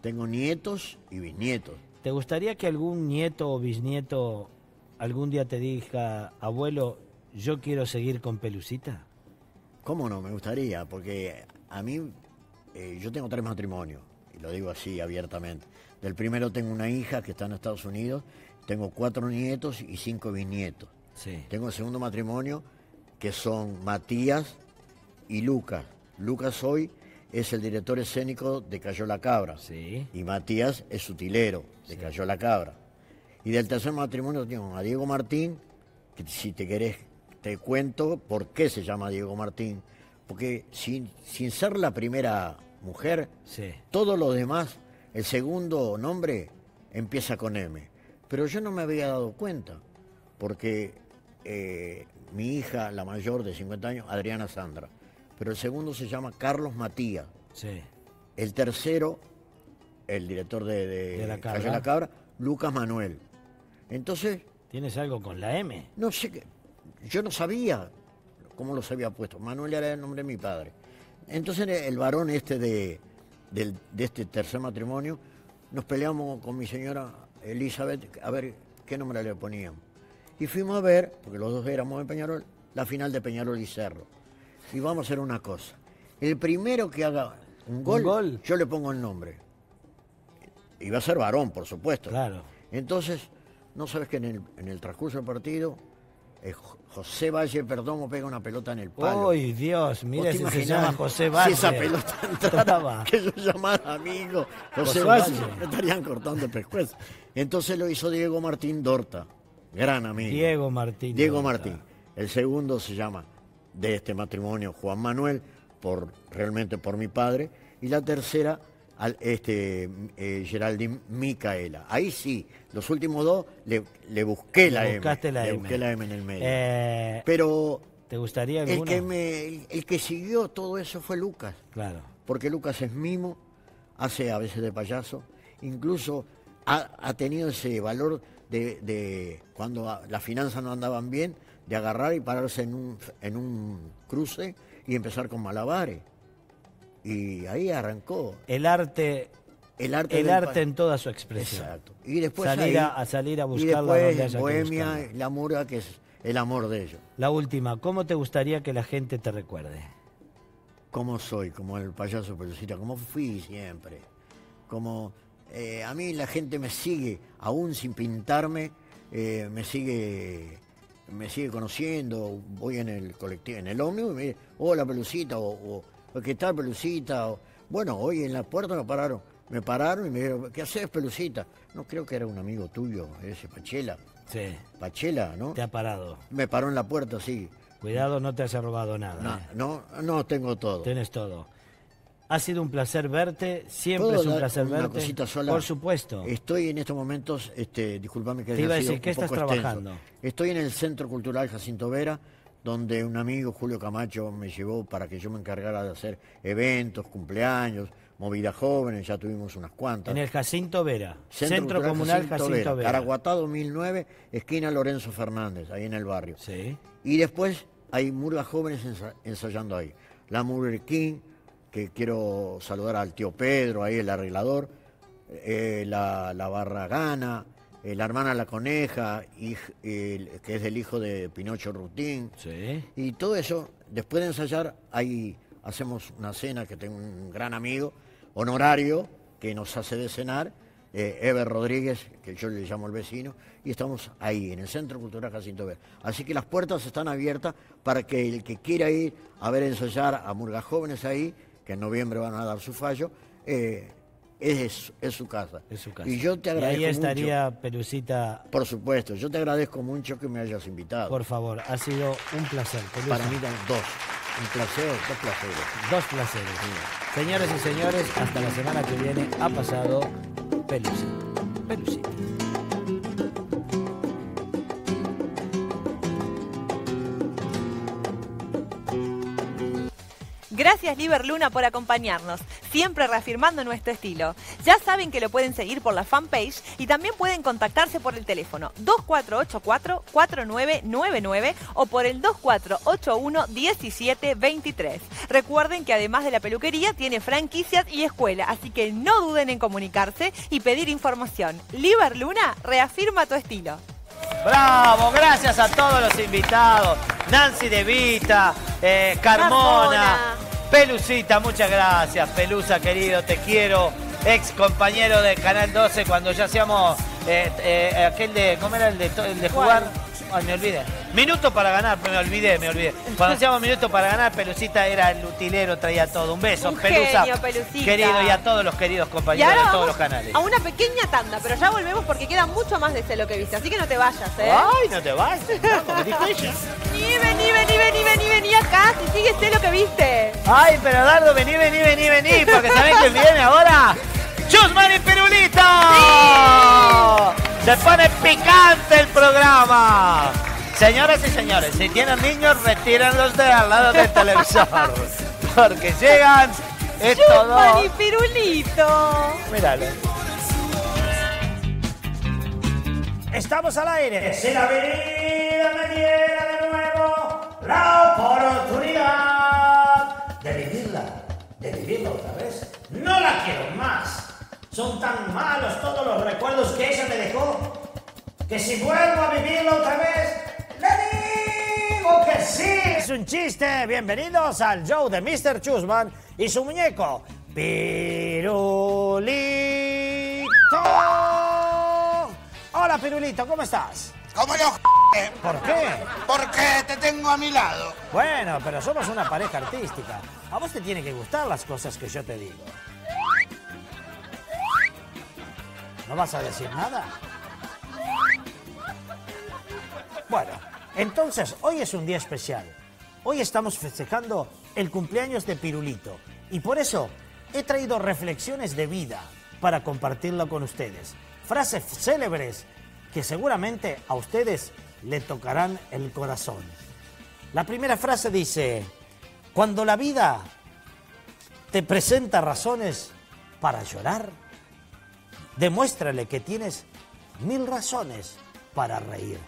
Tengo nietos y bisnietos. ¿Te gustaría que algún nieto o bisnieto algún día te diga, abuelo, yo quiero seguir con Pelusita? ¿Cómo no? Me gustaría, porque a mí, eh, yo tengo tres matrimonios, y lo digo así abiertamente. Del primero tengo una hija que está en Estados Unidos, tengo cuatro nietos y cinco bisnietos. Sí. Tengo el segundo matrimonio, que son Matías y Lucas. Lucas hoy es el director escénico de Cacho la Cabra. Sí. Y Matías es utilero de sí. Cacho la Cabra. Y del tercer matrimonio tengo a Diego Martín, que si te querés te cuento por qué se llama Diego Martín. Porque sin, sin ser la primera mujer, sí. todos los demás, el segundo nombre empieza con M. Pero yo no me había dado cuenta, porque eh, mi hija, la mayor de cincuenta años, Adriana Sandra. Pero el segundo se llama Carlos Matías. Sí. El tercero, el director de, de, de la Cabra. la Cabra, Lucas Manuel. Entonces... ¿Tienes algo con la M? No sé qué. Yo no sabía cómo los había puesto. Manuel era el nombre de mi padre. Entonces el varón este de, de, de este tercer matrimonio, nos peleamos con mi señora Elizabeth a ver qué nombre le poníamos. Y fuimos a ver, porque los dos éramos de Peñarol, la final de Peñarol y Cerro. Y vamos a hacer una cosa. El primero que haga un gol, ¿Un gol? yo le pongo el nombre. Y va a ser varón, por supuesto. Claro. Entonces, no sabes que en el, en el transcurso del partido... José Valle, perdón, me pega una pelota en el palo. ¡Uy, Dios! Mira, si se llama José Valle. Si esa pelota entraba, que yo llamara amigo José, José Valle, Valle, me estarían cortando el pescuezo. Entonces lo hizo Diego Martín Dorta, gran amigo. Diego Martín Diego Dorta. Martín. El segundo se llama, de este matrimonio, Juan Manuel, por realmente por mi padre. Y la tercera, al, este, eh, Geraldine Micaela. Ahí sí, los últimos dos le, le busqué la M. La le M. busqué la M en el medio. Eh, Pero ¿te gustaría el que, me, el, el que siguió todo eso fue Lucas. Claro. Porque Lucas es mimo, hace a veces de payaso, incluso ha, ha tenido ese valor de, de cuando a, las finanzas no andaban bien, de agarrar y pararse en un, en un cruce y empezar con malabares. Y ahí arrancó. El arte, el arte, el arte en toda su expresión. Exacto. Y después salir ahí, a, a salir a buscarla. Y después Bohemia, la murga, que es el amor de ellos. La última, ¿cómo te gustaría que la gente te recuerde? Como soy, como el payaso Pelusita, como fui siempre. Como eh, a mí la gente me sigue, aún sin pintarme, eh, me sigue... me sigue conociendo, voy en el colectivo, en el ómnibus y me dice, hola Pelusita, o, o ¿qué tal Pelusita? O, bueno, hoy en la puerta me pararon, me pararon y me dijeron, ¿qué haces Pelusita? No, creo que era un amigo tuyo, ese Pachela. Sí. Pachela, ¿no? Te ha parado. Me paró en la puerta, sí. Cuidado, no te has robado nada. No, eh. no, no tengo todo. Tienes todo. Ha sido un placer verte, siempre es un placer verte. ¿Puedo dar una cosita sola? Por supuesto. Estoy en estos momentos, este, disculpame que haya sido un poco extenso. Te iba a decir, ¿qué estás trabajando? Estoy en el Centro Cultural Jacinto Vera, donde un amigo, Julio Camacho, me llevó para que yo me encargara de hacer eventos, cumpleaños, movidas jóvenes, ya tuvimos unas cuantas. En el Jacinto Vera, Centro, Centro Comunal Jacinto, Jacinto Vera. Caraguatá dos mil nueve, esquina Lorenzo Fernández, ahí en el barrio. Sí. Y después hay murgas jóvenes ensay ensayando ahí. La Murder King, que quiero saludar al tío Pedro, ahí el arreglador, eh, la, la Barragana, eh, la hermana La Coneja, hij, eh, que es el hijo de Pinocho Rutín. Sí. Y todo eso, después de ensayar, ahí hacemos una cena que tengo un gran amigo, honorario, que nos hace de cenar, eh, Eber Rodríguez, que yo le llamo el vecino, y estamos ahí, en el Centro Cultural Jacinto Vera. Así que las puertas están abiertas para que el que quiera ir a ver ensayar a murgas jóvenes ahí, que en noviembre van a dar su fallo, eh, es, es su casa. Es su casa. Y yo te agradezco mucho. Ahí estaría mucho, Pelusita. Por supuesto, yo te agradezco mucho que me hayas invitado. Por favor, ha sido un placer, Pelusita. Para mí dos. Un placer, dos placeres. Dos placeres. Sí. Señores y señores, hasta la semana que viene ha pasado Pelusita. Pelusita. Gracias Liber Luna por acompañarnos, siempre reafirmando nuestro estilo. Ya saben que lo pueden seguir por la fanpage y también pueden contactarse por el teléfono dos cuatro ocho cuatro, cuatro nueve nueve nueve o por el dos cuatro ocho uno, uno siete dos tres. Recuerden que además de la peluquería tiene franquicias y escuela, así que no duden en comunicarse y pedir información. Liber Luna reafirma tu estilo. Bravo, gracias a todos los invitados, Nancy De Vita, eh, Carmona, Carmona, Pelusita, muchas gracias, Pelusa querido, te quiero, ex compañero de Canal doce cuando ya hacíamos eh, eh, aquel de, ¿cómo era el de, el de jugar? Ay, me olvidé. Minuto para ganar, me olvidé, me olvidé. Cuando hacíamos Minuto para Ganar, Pelusita era el utilero, traía todo. Un beso, un Pelusa, genio, Pelusita. Querido, y a todos los queridos compañeros de todos los canales. A una pequeña tanda, pero ya volvemos porque queda mucho más de Sé lo que viste. Así que no te vayas, ¿eh? Ay, no te vayas. Vamos, dijo ella. Vení, vení, vení, vení, vení, vení acá, si sigue Sé lo que viste. Ay, pero Dardo, vení, vení, vení, vení, porque ¿sabés quién viene ahora? ¡Chusman y Pirulito! ¡Sí! Se pone picante el programa. Señoras y señores, si tienen niños, retírenlos de al lado del televisor. Porque llegan estos Chusman dos. Y Pirulito. Míralo. Estamos al aire. Si la vida me diera de nuevo la oportunidad de vivirla, de vivirla otra vez, no la quiero más. Son tan malos todos los recuerdos que ella me dejó, que si vuelvo a vivirlo otra vez, le digo que sí. Es un chiste. Bienvenidos al show de mister Chusman y su muñeco, Pirulito. Hola, Pirulito, ¿cómo estás? ¿Cómo lo j***? ¿Por qué? Porque te tengo a mi lado. Bueno, pero somos una pareja artística. A vos te tienen que gustar las cosas que yo te digo. ¿No vas a decir nada? Bueno, entonces hoy es un día especial. Hoy estamos festejando el cumpleaños de Pirulito. Y por eso he traído reflexiones de vida para compartirlo con ustedes. Frases célebres que seguramente a ustedes le tocarán el corazón. La primera frase dice: cuando la vida te presenta razones para llorar, demuéstrale que tienes mil razones para reír.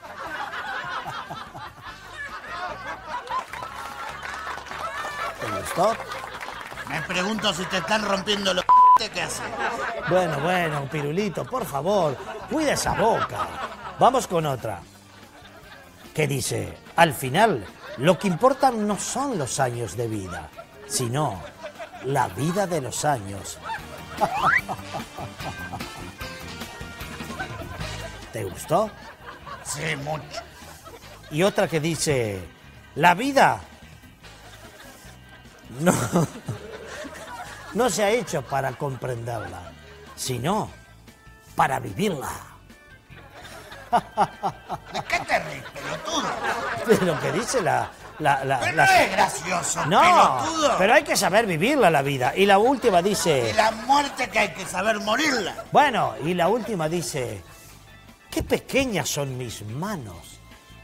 ¿Te gustó? Me pregunto si te están rompiendo los c******, ¿qué haces? Bueno, bueno, Pirulito, por favor, cuida esa boca. Vamos con otra. ¿Qué dice? Al final, lo que importa no son los años de vida, sino la vida de los años. ¿Te gustó? Sí, mucho. Y otra que dice: la vida no, no se ha hecho para comprenderla, sino para vivirla. ¿De qué te ríes, pelotudo? De lo que dice la... La, la, pero la... no es gracioso, no, pelotudo. Pero hay que saber vivirla la vida. Y la última dice... Y la muerte, que hay que saber morirla. Bueno, y la última dice: qué pequeñas son mis manos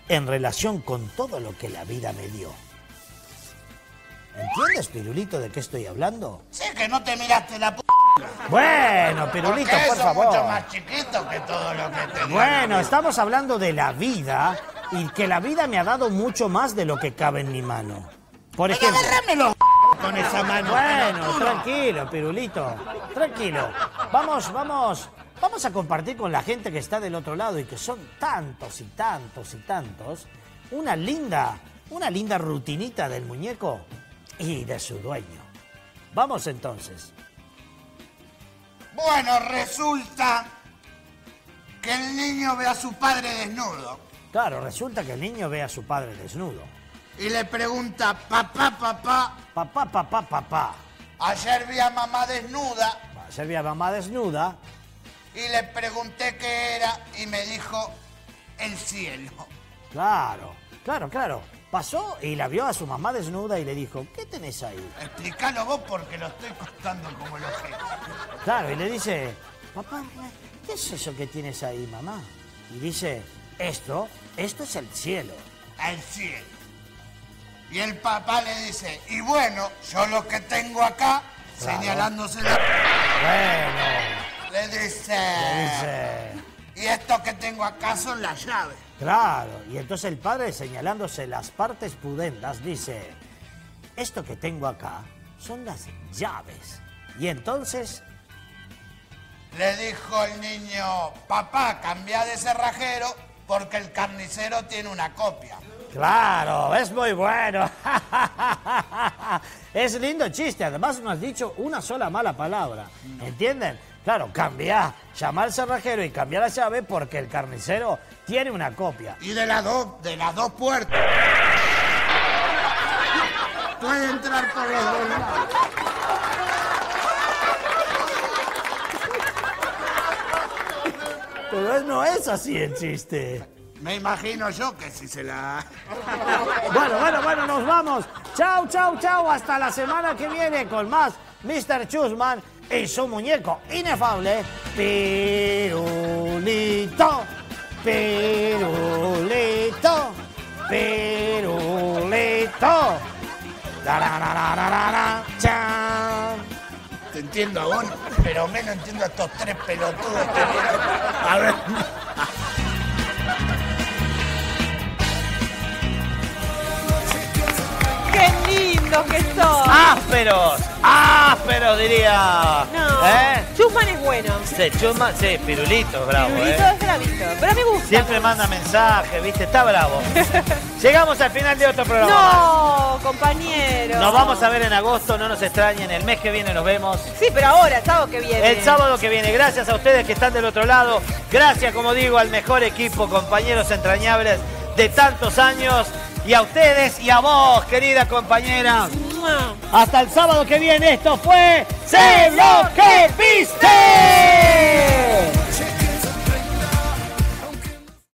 en relación con todo lo que la vida me dio. ¿Entiendes, Pirulito, de qué estoy hablando? Sí, que no te miraste la p***. Bueno, Pirulito, por favor. Mucho más chiquito que todo lo que te dio. Bueno, estamos hablando de la vida. Y que la vida me ha dado mucho más de lo que cabe en mi mano. Por ejemplo... ¡Agárramelo con esa mano! Bueno, tranquilo, Pirulito. Tranquilo. Vamos, vamos... Vamos a compartir con la gente que está del otro lado y que son tantos y tantos y tantos, una linda, una linda rutinita del muñeco y de su dueño. Vamos entonces. Bueno, resulta que el niño ve a su padre desnudo. Claro, resulta que el niño ve a su padre desnudo. Y le pregunta: papá, papá. Papá, papá, papá. Ayer vi a mamá desnuda. Ayer vi a mamá desnuda. Y le pregunté qué era y me dijo: el cielo. Claro, claro, claro. Pasó y la vio a su mamá desnuda y le dijo: ¿qué tenés ahí? Explícalo vos porque lo estoy contando como lo sé. Claro, y le dice: papá, ¿qué es eso que tienes ahí, mamá? Y dice: Esto, esto es el cielo. El cielo. Y el papá le dice: y bueno, yo lo que tengo acá, claro, señalándose la... Bueno. Le dice, le dice... y esto que tengo acá son las llaves. Claro. Y entonces el padre, señalándose las partes pudendas, dice: esto que tengo acá son las llaves. Y entonces... le dijo el niño: papá, cambia de cerrajero porque el carnicero tiene una copia. Claro, es muy bueno. Es lindo chiste, además no has dicho una sola mala palabra, ¿entienden? Claro, cambiar, llamar al cerrajero y cambiar la llave porque el carnicero tiene una copia. Y de las dos, de las dos puertas. Puede entrar por los dos lados. Pero no es así el chiste. Me imagino yo que si se la... Bueno, bueno, bueno, nos vamos. Chau, chau, chau. Hasta la semana que viene con más mister Chusman y su muñeco inefable, Pirulito. Pirulito. Pirulito. Da, da, da, da, da, da, da. Chao. Te entiendo a vos, pero menos entiendo a estos tres pelotudos que... A ver... ¡Qué lindos que son! ¡Ásperos! ¡Ásperos, diría! No, ¿eh? Chusman es bueno. Se Chusman, sí, Pirulito es bravo, Pirulito eh. es bravito, pero me gusta. Siempre manda mensajes, ¿viste? Está bravo. Llegamos al final de otro programa. ¡No, más. compañero! Nos vamos a ver en agosto, no nos extrañen. El mes que viene nos vemos. Sí, pero ahora, el sábado que viene. El sábado que viene. Gracias a ustedes que están del otro lado. Gracias, como digo, al mejor equipo, compañeros entrañables de tantos años. Y a ustedes y a vos, querida compañera. Hasta el sábado que viene, esto fue ¡Sé lo que viste!